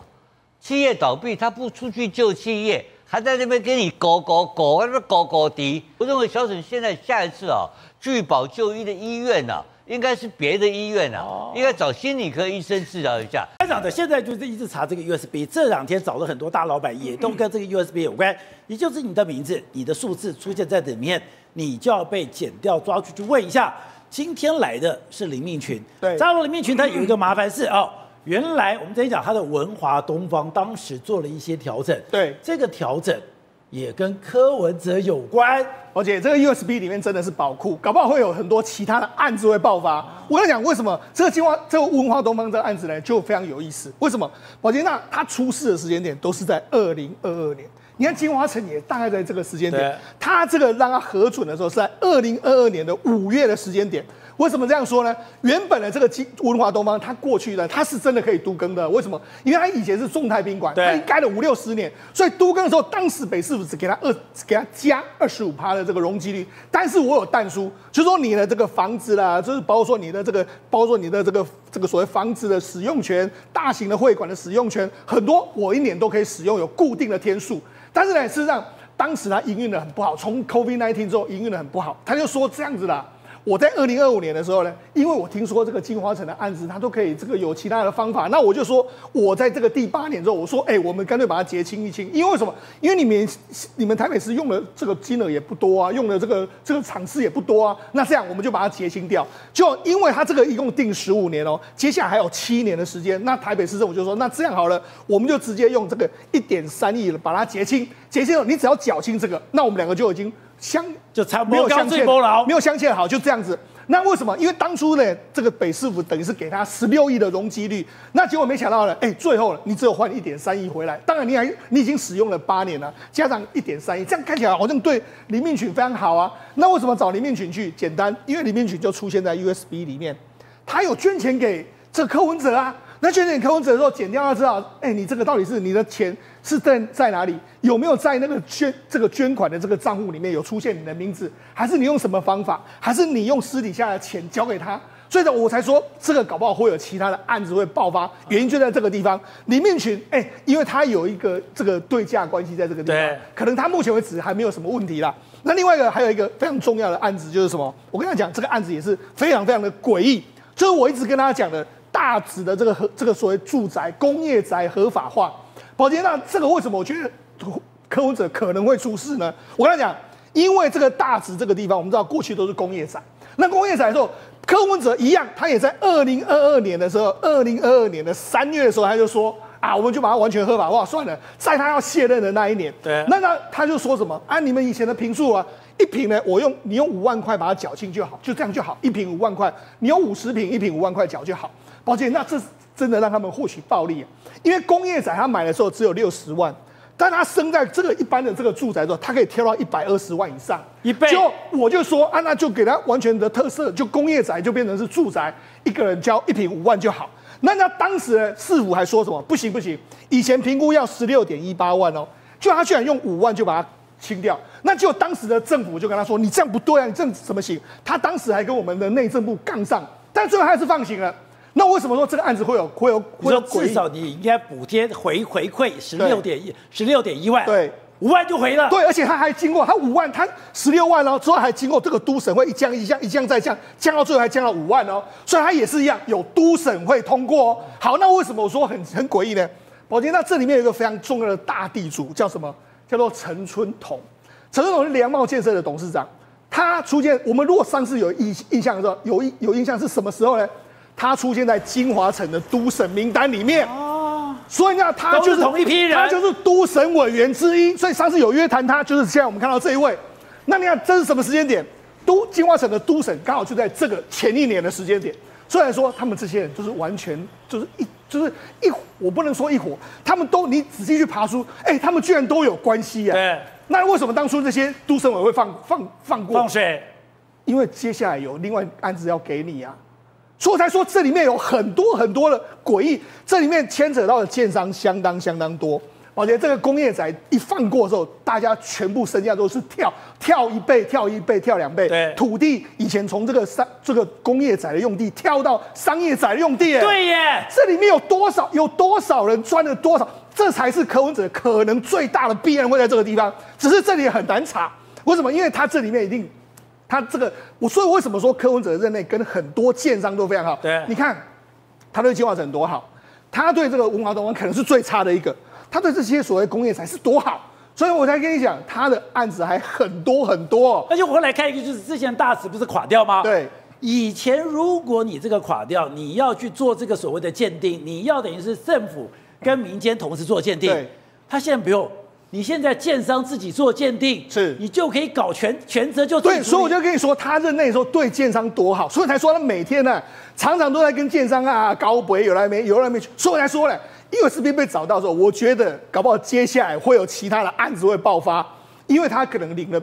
企业倒闭，他不出去救企业，还在那边跟你狗狗狗那狗狗敌。我认为小沈现在下一次啊，拒保就医的医院啊。应该是别的医院啊，哦、应该找心理科医生治疗一下。班长的现在就是一直查这个 U S B， 这两天找了很多大老板也都跟这个 U S B 有关，嗯、也就是你的名字、你的数字出现在里面，你就要被剪掉，抓出去问一下。今天来的是林命群，对，加入林命群，他有一个麻烦事哦。原来我们之前讲他的文华东方当时做了一些调整，对，这个调整也跟柯文哲有关。 而且这个 U S B 里面真的是宝库，搞不好会有很多其他的案子会爆发。我跟你讲，为什么这个金花、这个文化东方这个案子呢，就非常有意思？为什么？宝杰那他出事的时间点都是在二零二二年，你看金花城也大概在这个时间点，他这个让他核准的时候是在二零二二年的五月的时间点。为什么这样说呢？原本的这个金文化东方，他过去呢，他是真的可以都更的。为什么？因为他以前是众泰宾馆，他盖了五六十年，所以都更的时候，当时北市府只给他二，只给他加二十五趴的。 这个容积率，但是我有但书，就是说你的这个房子啦，就是包括说你的这个，包括说你的这个这个所谓房子的使用权、大型的会馆的使用权，很多我一年都可以使用，有固定的天数。但是呢，事实上当时他营运的很不好，从 COVID 十九 之后营运的很不好，他就说这样子啦。 我在二零二五年的时候呢，因为我听说这个金华城的案子，他都可以这个有其他的方法，那我就说，我在这个第八年之后，我说，哎、欸，我们干脆把它结清一清，因为什么？因为你们你们台北市用的这个金额也不多啊，用的这个这个场次也不多啊，那这样我们就把它结清掉。就因为它这个一共定十五年哦，接下来还有七年的时间，那台北市政府就说，那这样好了，我们就直接用这个一点三亿把它结清，结清了，你只要缴清这个，那我们两个就已经。 相就差没有相欠，没有相欠好，就这样子。那为什么？因为当初呢，这个北市府等于是给他十六亿的容积率，那结果没想到呢，哎、欸，最后你只有换一点三亿回来。当然你还你已经使用了八年了，加上一点三亿，这样看起来好像对林命群非常好啊。那为什么找林命群去？简单，因为林命群就出现在 U S B 里面，他有捐钱给这柯文哲啊。 那捐钱柯文哲的时候，检调要知道，哎、欸，你这个到底是你的钱是在在哪里？有没有在那个捐这个捐款的这个账户里面有出现你的名字？还是你用什么方法？还是你用私底下的钱交给他？所以呢，我才说这个搞不好会有其他的案子会爆发，原因就在这个地方。林命群，哎、欸，因为他有一个这个对价关系在这个地方，可能他目前为止还没有什么问题啦。那另外一个还有一个非常重要的案子就是什么？我跟他讲，这个案子也是非常非常的诡异，就是我一直跟大家讲的。 大直的这个和这个所谓住宅、工业宅合法化，宝杰，那这个为什么我觉得柯文哲可能会出事呢？我跟他讲，因为这个大直这个地方，我们知道过去都是工业宅，那工业宅的时候，柯文哲一样，他也在二零二二年的时候，二零二二年的三月的时候，他就说啊，我们就把它完全合法化算了，在他要卸任的那一年，对，那那他就说什么啊，你们以前的坪数啊。 一坪呢，我用你用五万块把它缴清就好，就这样就好。一坪五万块，你用五十坪，一坪五万块缴就好。抱歉，那这真的让他们获取暴利啊！因为工业宅他买的时候只有六十万，但他生在这个一般的这个住宅的时候，他可以跳到一百二十万以上，一倍。就我就说啊，那就给他完全的特色，就工业宅就变成是住宅，一个人交一坪五万就好。 那他当时呢，市府还说什么不行不行，以前评估要十六点一八万哦，就他居然用五万就把它。 清掉，那就当时的政府就跟他说：“你这样不对啊，你这样怎么行？”他当时还跟我们的内政部杠上，但最后还是放行了。那为什么说这个案子会有会有会有诡异？至少你应该补贴回回馈十六点一十六点一万，对，五万就回了。对，而且他还经过他五万，他十六万哦，之后还经过这个都审会一降一降一降再降，降到最后还降到五万哦，所以他也是一样有都审会通过哦。好，那为什么我说很很诡异呢？宝杰，那这里面有一个非常重要的大地主叫什么？ 叫做陈春桐，陈春桐是良茂建设的董事长。他出现，我们如果上次有印印象的时候，有印有印象是什么时候呢？他出现在金华城的都审名单里面。哦，所以呢，他就是同一批人，他就是都审委员之一。所以上次有约谈他，就是现在我们看到这一位。那你看这是什么时间点？都金华城的都审刚好就在这个前一年的时间点。虽然说他们这些人就是完全就是一。 就是一伙，我不能说一伙，他们都你仔细去爬书，哎、欸，他们居然都有关系啊。对，那为什么当初这些都审委会放放放过？放水，因为接下来有另外案子要给你啊，所以我才说这里面有很多很多的诡异，这里面牵扯到的建商相当相当多。宝杰，这个工业宅一放过之后，大家全部身价都是跳跳一倍、跳一倍、跳两倍。对，土地以前从这个商这个工业宅的用地跳到商业宅的用地。对耶，这里面有多少有多少人赚了多少？这才是柯文哲可能最大的弊案会在这个地方。只是这里很难查，为什么？因为他这里面一定，他这个我所以为什么说柯文哲任内跟很多建商都非常好？对，你看他对计划城多好，他对这个文华东方可能是最差的一个。 他对这些所谓工业才是多好，所以我才跟你讲，他的案子还很多很多、哦。而且我后来看一个，就是之前大直不是垮掉吗？对，以前如果你这个垮掉，你要去做这个所谓的鉴定，你要等于是政府跟民间同时做鉴定。对，他现在不用，你现在建商自己做鉴定，是你就可以搞全全责就对。所以我就跟你说，他任内说对建商多好，所以才说他每天呢、啊、常常都在跟建商啊高博有来没有来没去，所以我才说了。 U S B 被找到之后，我觉得搞不好接下来会有其他的案子会爆发，因为他可能领了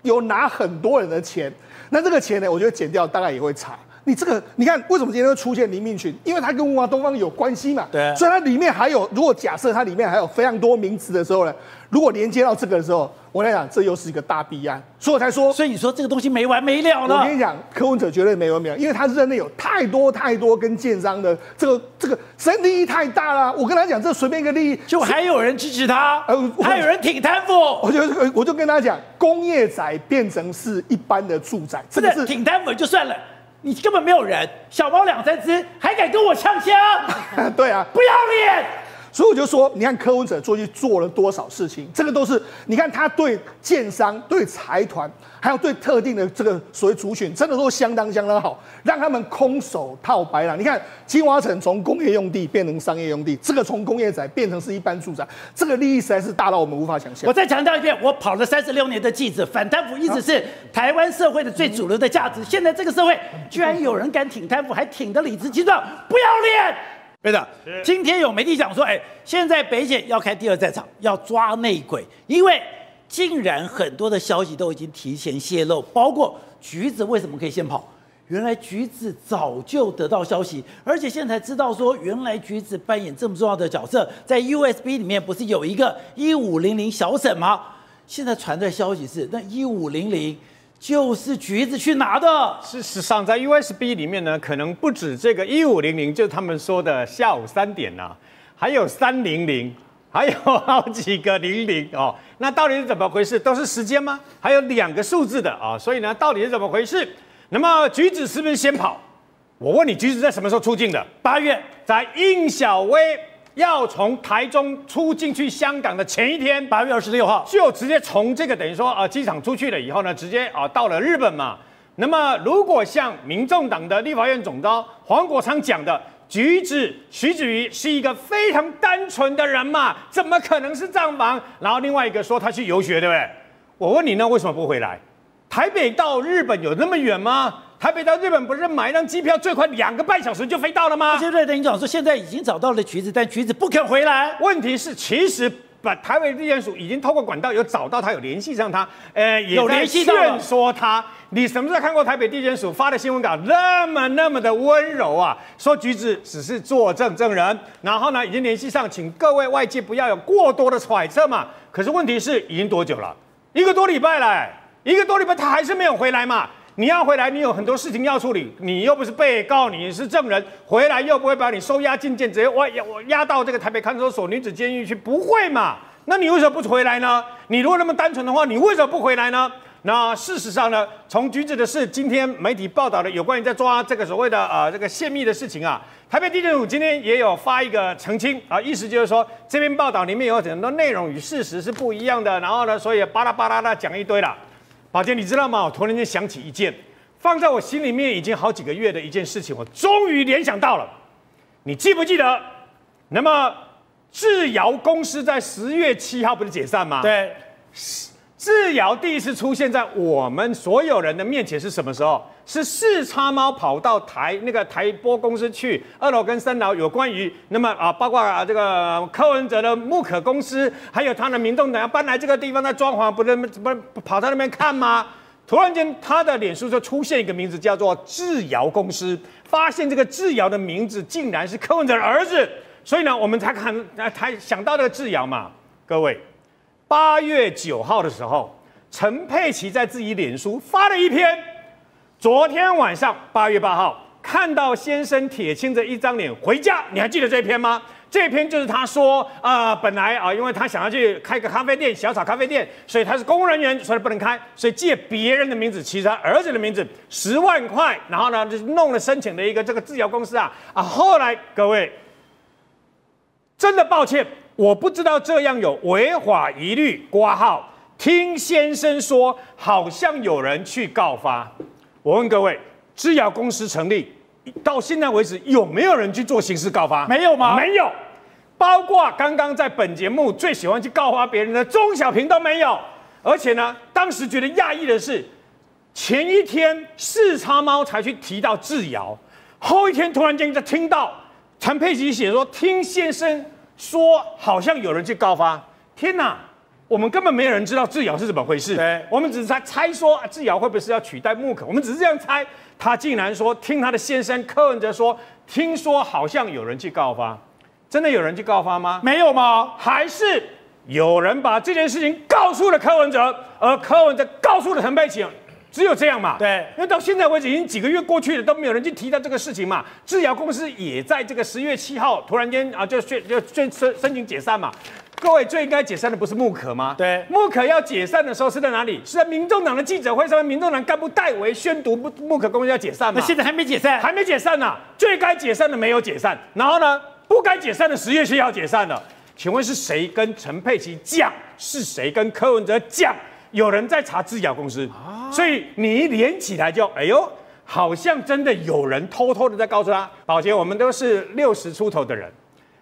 有拿很多人的钱，那这个钱呢，我觉得减掉大概也会查。你这个你看为什么今天会出现林明群？因为他跟文华东方有关系嘛，对，所以它里面还有，如果假设它里面还有非常多名词的时候呢，如果连接到这个的时候，我跟你讲，这又是一个大弊案，所以我才说，所以你说这个东西没完没了了。我跟你讲，柯文哲绝对没完没了，因为他任内有太多太多跟建商的这个这个真利益太大了。我跟他讲，这随便一个利益，就还有人支持他，呃，还有人挺贪腐。我就我就跟他讲，工业宅变成是一般的住宅，真的是挺贪腐就算了。 你根本没有人，小猫两三只，还敢跟我呛呛？对啊，不要脸！所以我就说，你看柯文哲过去做了多少事情，这个都是你看他对建商、对财团，还有对特定的这个所谓族群，真的都相当相当好，让他们空手套白狼。你看金华城从工业用地变成商业用地，这个从工业宅变成是一般住宅，这个利益实在是大到我们无法想象。我再强调一遍，我跑了三十六年的记者，反贪腐一直是台湾社会的最主流的价值。现在这个社会居然有人敢挺贪腐，还挺得理直气壮，不要脸！ 对的，今天有媒体讲说，哎，现在北检要开第二战场，要抓内鬼，因为竟然很多的消息都已经提前泄露，包括橘子为什么可以先跑，原来橘子早就得到消息，而且现在才知道说，原来橘子扮演这么重要的角色，在 U S B 里面不是有一个一五零零小沈吗？现在传的消息是，那一五零零。 就是橘子去拿的。事实上，在 U S B 里面呢，可能不止这个一五零零，就是他们说的下午三点呐、啊，还有三零零，还有好几个零零哦。那到底是怎么回事？都是时间吗？还有两个数字的啊、哦，所以呢，到底是怎么回事？那么橘子是不是先跑？我问你，橘子在什么时候出境的？八月，在应小薇要从台中出境去香港的前一天，八月二十六号，就直接从这个等于说啊机场出去了以后呢，直接啊到了日本嘛。那么如果像民众党的立法院总召黄国昌讲的，橘子徐子瑜是一个非常单纯的人嘛，怎么可能是藏房？然后另外一个说他去游学，对不对？我问你呢，为什么不回来？台北到日本有那么远吗？ 台北到日本不是买一张机票最快两个半小时就飞到了吗？现在等于讲说现在已经找到了橘子，但橘子不肯回来。问题是，其实把台北地检署已经透过管道有找到他，有联系上他，呃，也在劝说他。你什么时候看过台北地检署发的新闻稿那么那么的温柔啊？说橘子只是作证证人，然后呢已经联系上，请各位外界不要有过多的揣测嘛。可是问题是已经多久了？一个多礼拜了，一个多礼拜他还是没有回来嘛。 你要回来，你有很多事情要处理，你又不是被告，你是证人，回来又不会把你收押禁见，直接我我押到这个台北看守所女子监狱去，不会嘛？那你为什么不回来呢？你如果那么单纯的话，你为什么不回来呢？那事实上呢，从橘子的事，今天媒体报道的有关于在抓这个所谓的呃这个泄密的事情啊，台北地检署今天也有发一个澄清啊、呃，意思就是说这篇报道里面有很多内容与事实是不一样的，然后呢，所以巴拉巴拉的讲一堆了。 宝杰，你知道吗？我突然间想起一件放在我心里面已经好几个月的一件事情，我终于联想到了。你记不记得？那么智瑶公司在十月七号不是解散吗？对。智瑶第一次出现在我们所有人的面前是什么时候？是四叉猫跑到台那个台播公司去二楼跟三楼有关于那么啊，包括啊这个柯文哲的木可公司，还有他的民众党要搬来这个地方在装潢，不是不跑到那边看吗？突然间他的脸书就出现一个名字叫做智瑶公司，发现这个智瑶的名字竟然是柯文哲的儿子，所以呢我们才看才想到这个智瑶嘛。各位，八月九号的时候，陈佩琪在自己脸书发了一篇。昨天晚上八月八号，看到先生铁青着一张脸回家，你还记得这篇吗？这篇就是他说啊、呃，本来啊、呃，因为他想要去开个咖啡店，小炒咖啡店，所以他是公务人员，所以不能开，所以借别人的名字，其实他儿子的名字，十万块，然后呢就弄了申请的一个这个制药公司啊啊，后来各位，真的抱歉，我不知道这样有违法疑虑，括号听先生说，好像有人去告发。我问各位，制药公司成立到现在为止，有没有人去做刑事告发？没有吗？没有，包括刚刚在本节目最喜欢去告发别人的钟小平都没有。而且呢，当时觉得讶异的是，前一天四叉猫才去提到制药，后一天突然间就听到陈佩琪写说，听先生说好像有人去告发。天哪！我们根本没有人知道制药是怎么回事，我们只是在猜说制药会不会是要取代木可，我们只是这样猜。他竟然说，听他的先生柯文哲说，听说好像有人去告发，真的有人去告发吗？没有吗？还是有人把这件事情告诉了柯文哲，而柯文哲告诉了陈佩琪，只有这样嘛？对，因为到现在为止已经几个月过去了，都没有人去提到这个事情嘛。制药公司也在这个十月七号突然间啊，就宣就宣申申请解散嘛。各位，最应该解散的不是木可吗？对，木可要解散的时候是在哪里？是在民众党的记者会上面，民众党干部戴维宣读木可公司要解散嘛？那现在还没解散，还没解散呢、啊。最该解散的没有解散，然后呢，不该解散的十月七号解散了。请问是谁跟陈佩琪讲？是谁跟柯文哲讲？有人在查制药公司，啊、所以你一连起来就，哎呦，好像真的有人偷偷的在告诉他。宝杰，我们都是六十出头的人。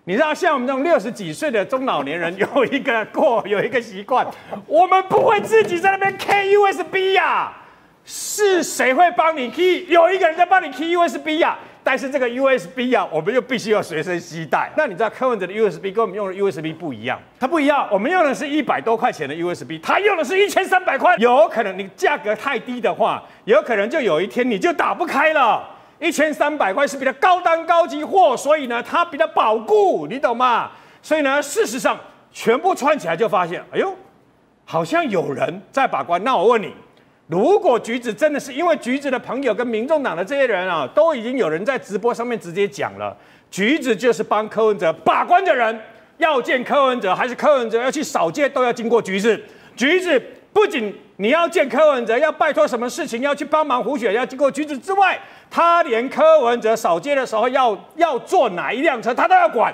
你知道像我们这种六十几岁的中老年人有一个过有一个习惯，我们不会自己在那边 K U S B 呀、啊，是谁会帮你 K？ 有一个人在帮你 K U S B 呀、啊，但是这个 U S B 呀、啊，我们又必须要随身携带。那你知道柯文哲的 U S B 跟我们用的 U S B 不一样，它不一样，我们用的是一百多块钱的 U S B， 他用的是一千三百块，有可能你价格太低的话，有可能就有一天你就打不开了。一千三百块是比较高档高级货，所以呢，它比较保固，你懂吗？所以呢，事实上全部串起来就发现，哎呦，好像有人在把关。那我问你，如果橘子真的是因为橘子的朋友跟民众党的这些人啊，都已经有人在直播上面直接讲了，橘子就是帮柯文哲把关的人，要见柯文哲还是柯文哲要去扫街都要经过橘子，橘子。不仅你要见柯文哲，要拜托什么事情，要去帮忙胡雪，要经过橘子之外，他连柯文哲扫街的时候要要坐哪一辆车，他都要管。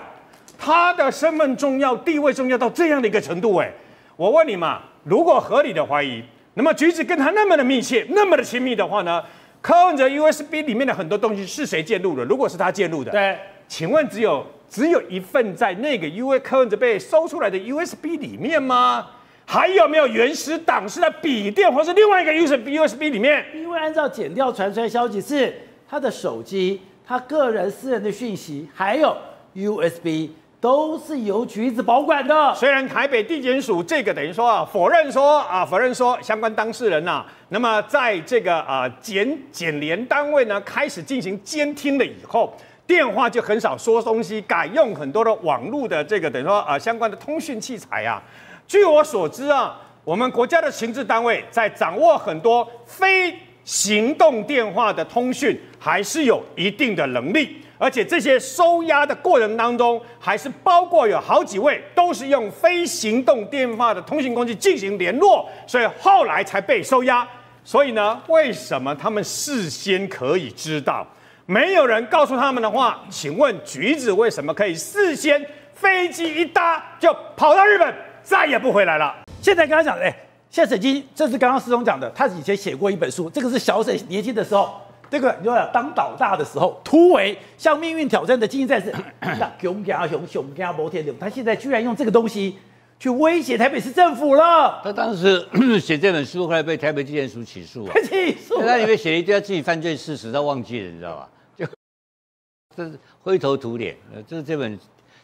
他的身份重要，地位重要到这样的一个程度，哎，我问你嘛，如果合理的怀疑，那么橘子跟他那么的密切，那么的亲密的话呢，柯文哲 U S B 里面的很多东西是谁介入的？如果是他介入的，对，请问只有只有一份在那个 U 柯文哲被搜出来的 U S B 里面吗？还有没有原始档是在笔电或是另外一个 U S B 里面？因为按照检调传出来消息是他的手机、他个人私人的讯息，还有 U S B 都是由橘子保管的。虽然台北地检署这个等于说啊否认说啊否认说相关当事人呐、啊，那么在这个啊检检联单位呢开始进行监听了以后。电话就很少说东西，改用很多的网络的这个等于说啊、呃、相关的通讯器材啊。据我所知啊，我们国家的情治单位在掌握很多非行动电话的通讯，还是有一定的能力。而且这些收押的过程当中，还是包括有好几位都是用非行动电话的通讯工具进行联络，所以后来才被收押。所以呢，为什么他们事先可以知道？没有人告诉他们的话，请问橘子为什么可以事先飞机一搭就跑到日本，再也不回来了？现在刚刚讲的，哎，现在沈基，这是刚刚思聪讲的，他以前写过一本书，这个是小沈年轻的时候，这个你说当老大的时候，突围向命运挑战的精英战士，熊家熊熊家摩天轮，他现在居然用这个东西去威胁台北市政府了。他当时写这本书，后来被台北地检署起诉啊，起诉。他里面写一堆自己犯罪事实，他忘记了，你知道吧？就这是灰头土脸，这是这本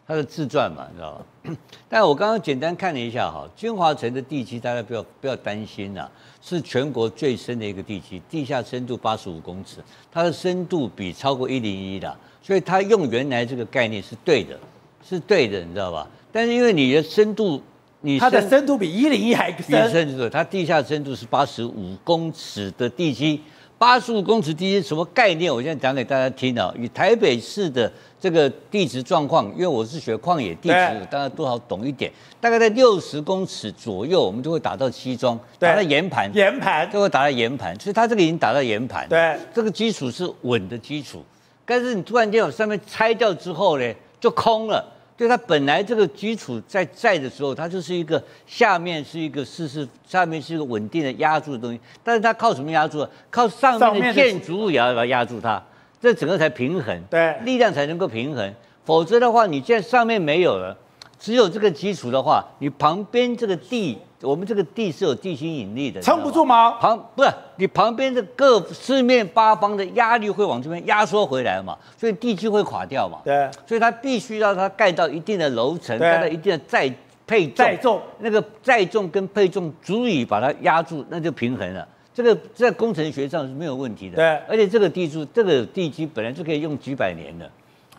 他的自传嘛，你知道吧？但我刚刚简单看了一下哈，军华城的地基大家不要不要担心呐、啊，是全国最深的一个地基，地下深度八十五公尺，它的深度比超过一零一的，所以他用原来这个概念是对的，是对的，你知道吧？但是因为你的深度你它的深度比一零一还深，深度它地下深度是八十五公尺的地基，八十五公尺地基什么概念？我现在讲给大家听啊。以台北市的这个地质状况，因为我是学矿野地质，大家多少懂一点。大概在六十公尺左右，我们就会打到七中，打到岩盘，岩盘就会打到岩盘，所以它这个已经打到岩盘，对，这个基础是稳的基础。但是你突然间往上面拆掉之后呢，就空了。对，它本来这个基础在在的时候，它就是一个下面是一个事实，下面是一个稳定的压住的东西。但是它靠什么压住啊？靠上面的建筑物也要把它压住它，这整个才平衡，对，力量才能够平衡。否则的话，你现在上面没有了，只有这个基础的话，你旁边这个地，我们这个地是有地心引力的，撑不住吗？旁不是你旁边的各四面八方的压力会往这边压缩回来嘛，所以地基会垮掉嘛。对，所以它必须让它盖到一定的楼层，盖到一定的载配重，载重那个载重跟配重足以把它压住，那就平衡了。这个在工程学上是没有问题的。对，而且这个地基，这个地基本来就可以用几百年的。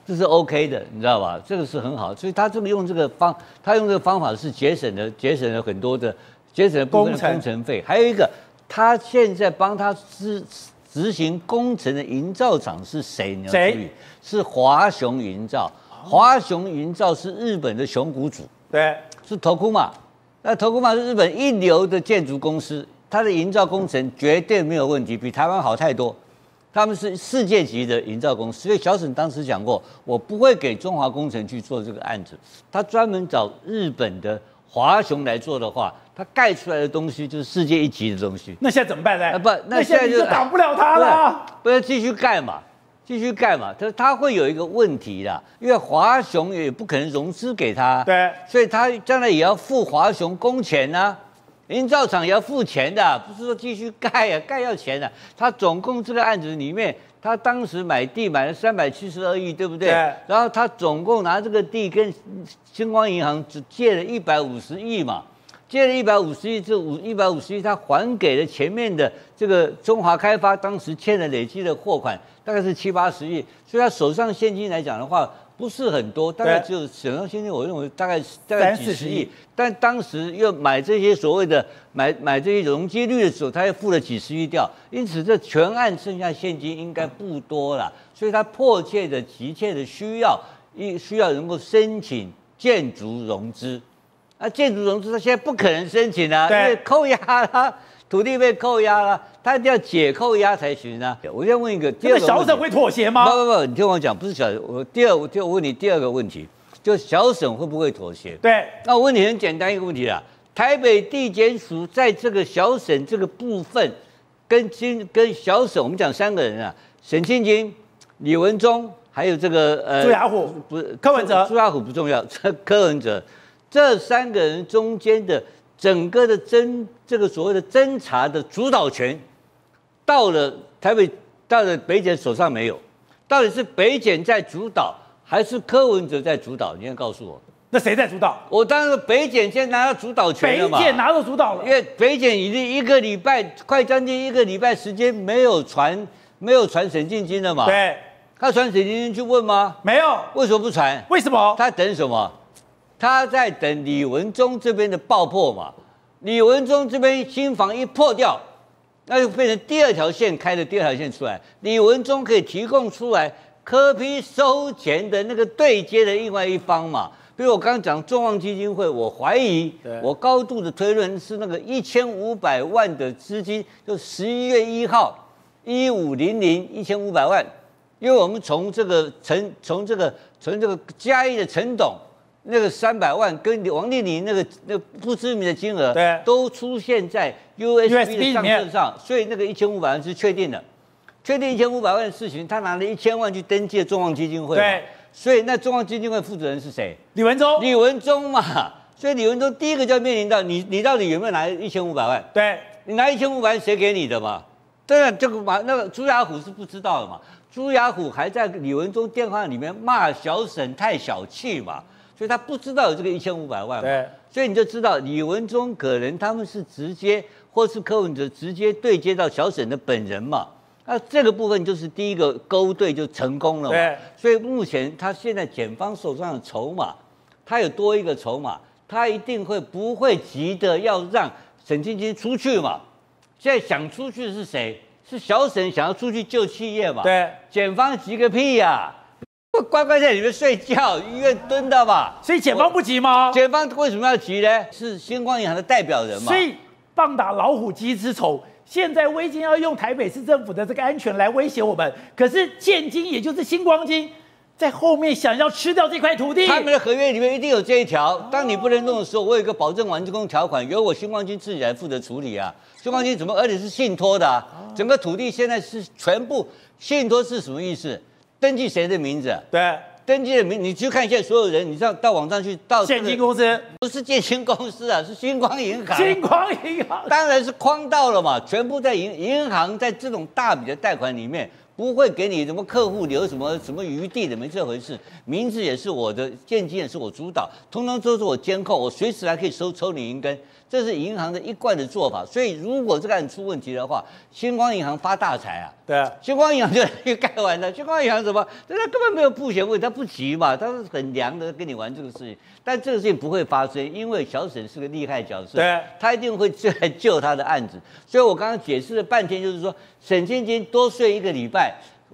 这是 OK 的，你知道吧？这个是很好，所以他这个用这个方，他用这个方法是节省了节省了很多的节省了部分的工程费。还有一个，他现在帮他执执行工程的营造厂是谁？你要注意，是华雄营造。华雄营造是日本的熊谷组，对，是头箍嘛？那头箍嘛是日本一流的建筑公司，它的营造工程绝对没有问题，比台湾好太多。他们是世界级的营造公司，所以小沈当时讲过，我不会给中华工程去做这个案子。他专门找日本的华雄来做的话，他盖出来的东西就是世界一级的东西。那现在怎么办呢？啊、不，那现在就挡不了他了，不是继续盖嘛，继续盖嘛。他他会有一个问题啦，因为华雄也不可能融资给他，对，所以他将来也要付华雄工钱啊。营造厂也要付钱的、啊，不是说继续盖啊，盖要钱的、啊。他总共这个案子里面，他当时买地买了三百七十二亿，对不对？对。然后他总共拿这个地跟星光银行只借了一百五十亿嘛，借了一百五十亿，这五一百五十亿他还给了前面的这个中华开发，当时欠了累积的货款大概是七八十亿，所以他手上现金来讲的话。不是很多，大概只有手上现金，我认为大概大概几十亿。但当时要买这些所谓的买买这些容积率的时候，他又付了几十亿掉，因此这全案剩下现金应该不多了，所以他迫切的、急切的需要一需要能够申请建筑融资。啊，建筑融资他现在不可能申请啊，因为扣押啦，土地被扣押啦，他一定要解扣押才行啊！我先问一个，第二个小沈会妥协吗？不不不，你听我讲，不是小沈。我第二，我就问你第二个问题，就小沈会不会妥协？对。那我问你很简单一个问题啦，台北地检署在这个小沈这个部分，跟金跟小沈，我们讲三个人啊，沈庆京、李文忠，还有这个呃朱雅虎，不是柯文哲，朱雅虎不重要，柯文哲。这三个人中间的整个的侦这个所谓的侦查的主导权，到了台北到了北检手上没有？到底是北检在主导，还是柯文哲在主导？你先告诉我，那谁在主导？我当然北检先拿到主导权了嘛。北检拿到主导了，因为北检已经一个礼拜，快将近一个礼拜时间没有传没有传沈庆京了嘛？对，他传沈庆京去问吗？没有，为什么不传？为什么？他等什么？他在等李文忠这边的爆破嘛，李文忠这边新房一破掉，那就变成第二条线开的第二条线出来，李文忠可以提供出来柯 P 收钱的那个对接的另外一方嘛。比如我刚刚讲众望基金会，我怀疑，我高度的推论是那个一千五百万的资金，就十一月一号一五零零一千五百万，因为我们从这个陈从这个从这个嘉义的陈董。那个三百万跟王丽玲那个那不知名的金额，都出现在 U S B 的账册上，所以那个一千五百万是确定的。确定一千五百万的事情，他拿了一千万去登记众望基金会，对，所以那众望基金会负责人是谁？李文忠，李文忠嘛。所以李文忠第一个就要面临到你，你到底有没有拿一千五百万？对，你拿一千五百万谁给你的嘛？对啊，这个嘛，那个朱雅虎是不知道的嘛。朱雅虎还在李文忠电话里面骂小沈太小气嘛。所以他不知道有这个一千五百万嘛，所以你就知道李文忠可能他们是直接，或是柯文哲直接对接到小沈的本人嘛，那这个部分就是第一个勾兑就成功了嘛。所以目前他现在检方手上的筹码，他有多一个筹码，他一定会不会急的要让沈清金出去嘛？现在想出去是谁？是小沈想要出去救企业嘛？对，检方急个屁呀、啊！ 乖乖在里面睡觉，医院蹲的吧。所以检方不急吗？检方为什么要急呢？是星光银行的代表人嘛。所以棒打老虎鸡之仇，现在威金要用台北市政府的这个安全来威胁我们，可是建金也就是星光金在后面想要吃掉这块土地。他们的合约里面一定有这一条，当你不能弄的时候，我有一个保证完工条款，由我星光金自己来负责处理啊。星光金怎么，而且是信托的、啊，整个土地现在是全部信托是什么意思？ 登记谁的名字？对，登记的名，你去看一下所有人，你上到网上去，到建金公司不是建金公司啊，是星光银行。星光银行当然是框到了嘛，全部在银银行在这种大笔的贷款里面，不会给你什么客户留什么什么余地的，没这回事。名字也是我的，建金也是我主导，通通都是我监控，我随时还可以收抽你银根，这是银行的一贯的做法。所以如果这个案出问题的话，星光银行发大财啊！ 对啊，星光银行就去盖完了。星光银行什么？他根本没有布险位，他不急嘛，他是很凉的跟你玩这个事情。但这个事情不会发生，因为小沈是个厉害角色，对，他一定会来救他的案子。所以我刚刚解释了半天，就是说沈清金多睡一个礼拜，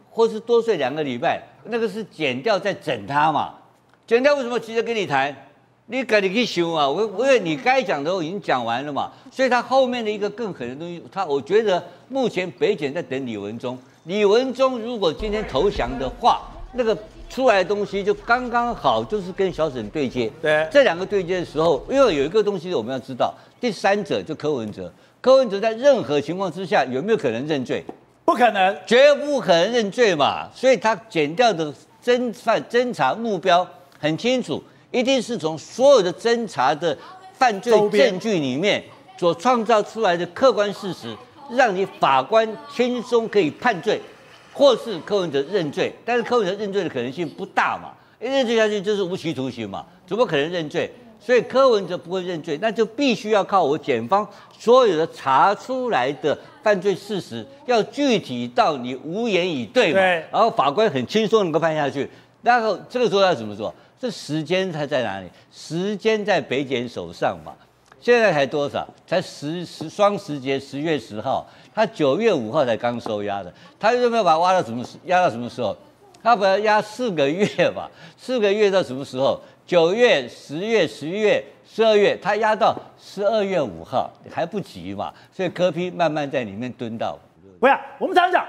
或是多睡两个礼拜，那个是减掉再整他嘛。减掉为什么急着跟你谈？你赶紧去修啊！我我你该讲的我已经讲完了嘛。所以他后面的一个更狠的东西，他我觉得。 目前北检在等李文忠，李文忠如果今天投降的话，那个出来的东西就刚刚好，就是跟小沈对接。对，这两个对接的时候，因为有一个东西我们要知道，第三者就柯文哲，柯文哲在任何情况之下有没有可能认罪？不可能，绝不可能认罪嘛。所以他检调的侦犯侦查目标很清楚，一定是从所有的侦查的犯罪证据里面所创造出来的客观事实。 让你法官轻松可以判罪，或是柯文哲认罪，但是柯文哲认罪的可能性不大嘛，一认罪下去就是无期徒刑嘛，怎么可能认罪？所以柯文哲不会认罪，那就必须要靠我检方所有的查出来的犯罪事实，要具体到你无言以对嘛，对然后法官很轻松能够判下去。然后这个时候要怎么做？这时间它在哪里？时间在北检手上嘛。 现在才多少？才十十双十节，十月十号，他九月五号才刚收押的，他有没有把他挖到什么压到什么时候？他把他压四个月吧，四个月到什么时候？九月、十月、十一月、十二月，他压到十二月五号，还不急嘛？所以柯 P 慢慢在里面蹲到。不要，我们常讲。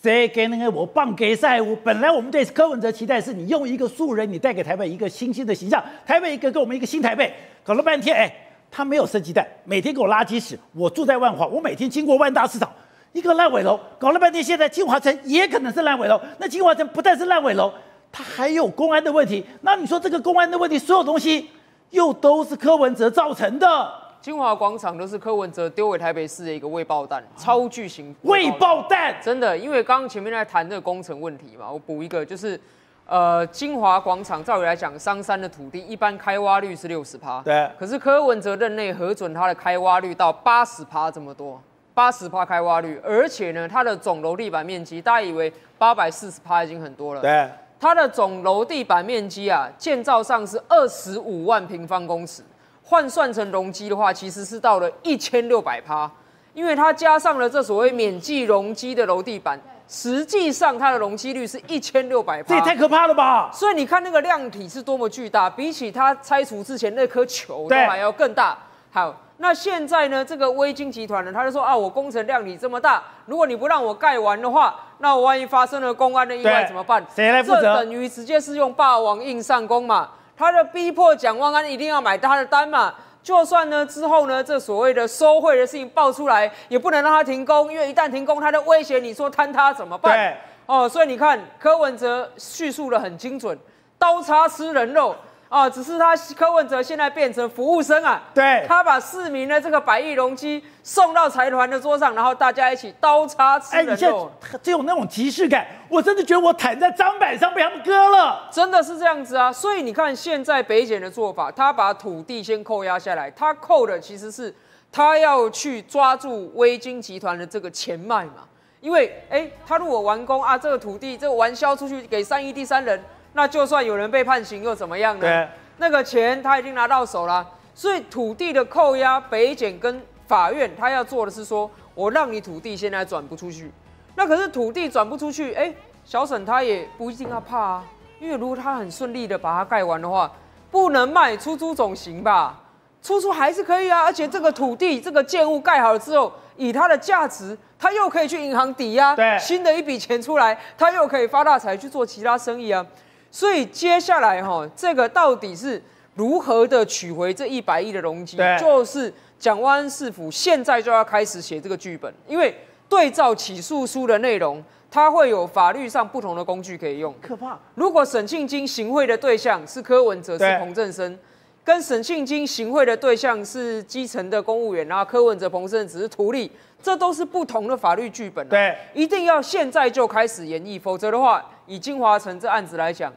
谁给那个我棒给赛我本来我们对柯文哲期待是你用一个素人，你带给台北一个新兴的形象，台北一个给我们一个新台北，搞了半天，哎，他没有生鸡蛋，每天给我拉鸡屎。我住在万华，我每天经过万大市场，一个烂尾楼，搞了半天，现在金华城也可能是烂尾楼。那金华城不但是烂尾楼，它还有公安的问题。那你说这个公安的问题，所有东西又都是柯文哲造成的。 金华广场都是柯文哲丢给台北市的一个未爆弹，超巨型未爆弹，真的。因为刚刚前面在谈这个工程问题嘛，我补一个，就是，呃，金华广场照理来讲，商山的土地一般开挖率是 百分之六十， 对。可是柯文哲任内核准他的开挖率到 百分之八十 这么多， 百分之八十 开挖率，而且呢，它的总楼地板面积，大家以为 百分之八百四十 已经很多了，对。它的总楼地板面积啊，建造上是二十五万平方公尺。 换算成容积的话，其实是到了 一千六百趴， 因为它加上了这所谓免计容积的楼地板，实际上它的容积率是 一千六百趴， 这也太可怕了吧！所以你看那个量体是多么巨大，比起它拆除之前那颗球都还要更大。好，那现在呢，这个威金集团呢，他就说啊，我工程量体这么大，如果你不让我盖完的话，那我万一发生了公安的意外怎么办？谁来负责？这等于直接是用霸王硬上弓嘛。 他的逼迫蒋万安一定要买他的单嘛，就算呢之后呢这所谓的收贿的事情爆出来，也不能让他停工，因为一旦停工，他就威胁你说坍塌怎么办？哦，所以你看柯文哲叙述的很精准，刀叉吃人肉啊，只是他柯文哲现在变成服务生啊，对，他把市民的这个百亿容积送到财团的桌上，然后大家一起刀叉吃人肉，哎，这有那种即视感。 我真的觉得我躺在砧板上被他们割了，真的是这样子啊！所以你看，现在北检的做法，他把土地先扣押下来，他扣的其实是他要去抓住威金集团的这个钱脉嘛。因为，哎，他如果完工啊，这个土地这个完销出去给三亿第三人，那就算有人被判刑又怎么样呢？那个钱他已经拿到手了，所以土地的扣押，北检跟法院他要做的是说，我让你土地现在转不出去。那可是土地转不出去，哎、欸，小沈他也不一定要怕啊，因为如果他很顺利的把它盖完的话，不能卖出租总行吧？出租还是可以啊，而且这个土地这个建物盖好了之后，以它的价值，他又可以去银行抵押，新的一笔钱出来，他又可以发大财去做其他生意啊。所以接下来哈，这个到底是如何的取回这一百亿的容积，就是蒋万安市府现在就要开始写这个剧本，因为对照起诉书的内容，它会有法律上不同的工具可以用。可怕！如果沈庆京行贿的对象是柯文哲、是彭振声，跟沈庆京行贿的对象是基层的公务员，然后柯文哲、彭振声只是图利，这都是不同的法律剧本、啊。对，一定要现在就开始演绎，否则的话，以金华城这案子来讲。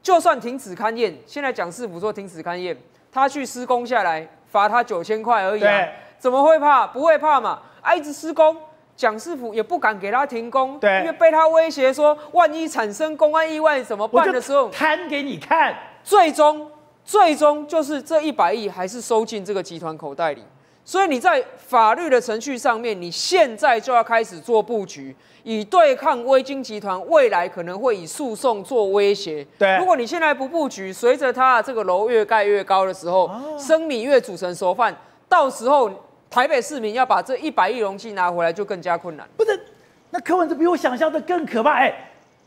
就算停止勘验，现在蒋市府说停止勘验，他去施工下来罚他九千块而已、啊，怎么会怕？不会怕嘛！啊，一直施工，蒋市府也不敢给他停工，因为被他威胁说，万一产生公安意外怎么办的时候，摊给你看。最终，最终就是这一百亿还是收进这个集团口袋里。所以你在法律的程序上面，你现在就要开始做布局，以对抗威金集团未来可能会以诉讼做威胁。对，如果你现在不布局，随着它这个楼越盖越高的时候，生米越煮成熟饭，到时候台北市民要把这一百亿容积拿回来就更加困难。不是，那柯文哲比我想象的更可怕。哎、欸，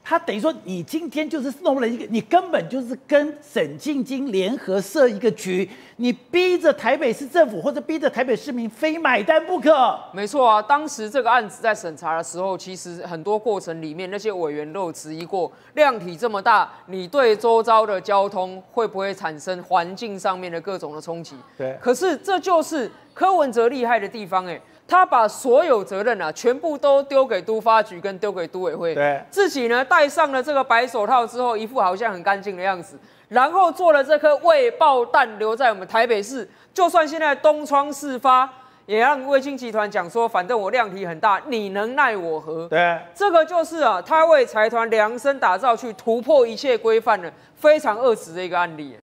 他等于说你今天就是弄了一个，你根本就是跟沈庆京联合设一个局。你逼着台北市政府或者逼着台北市民非买单不可。没错啊，当时这个案子在审查的时候，其实很多过程里面那些委员都有质疑过，量体这么大，你对周遭的交通会不会产生环境上面的各种的冲击？对。可是这就是柯文哲厉害的地方、欸，哎，他把所有责任啊，全部都丢给都发局跟丢给都委会，对，自己呢戴上了这个白手套之后，一副好像很干净的样子。然后做了这颗未爆弹，留在我们台北市。就算现在东窗事发，也让卫星集团讲说，反正我量体很大，你能奈我何？对，这个就是啊，他为财团量身打造去突破一切规范的非常恶质的一个案例。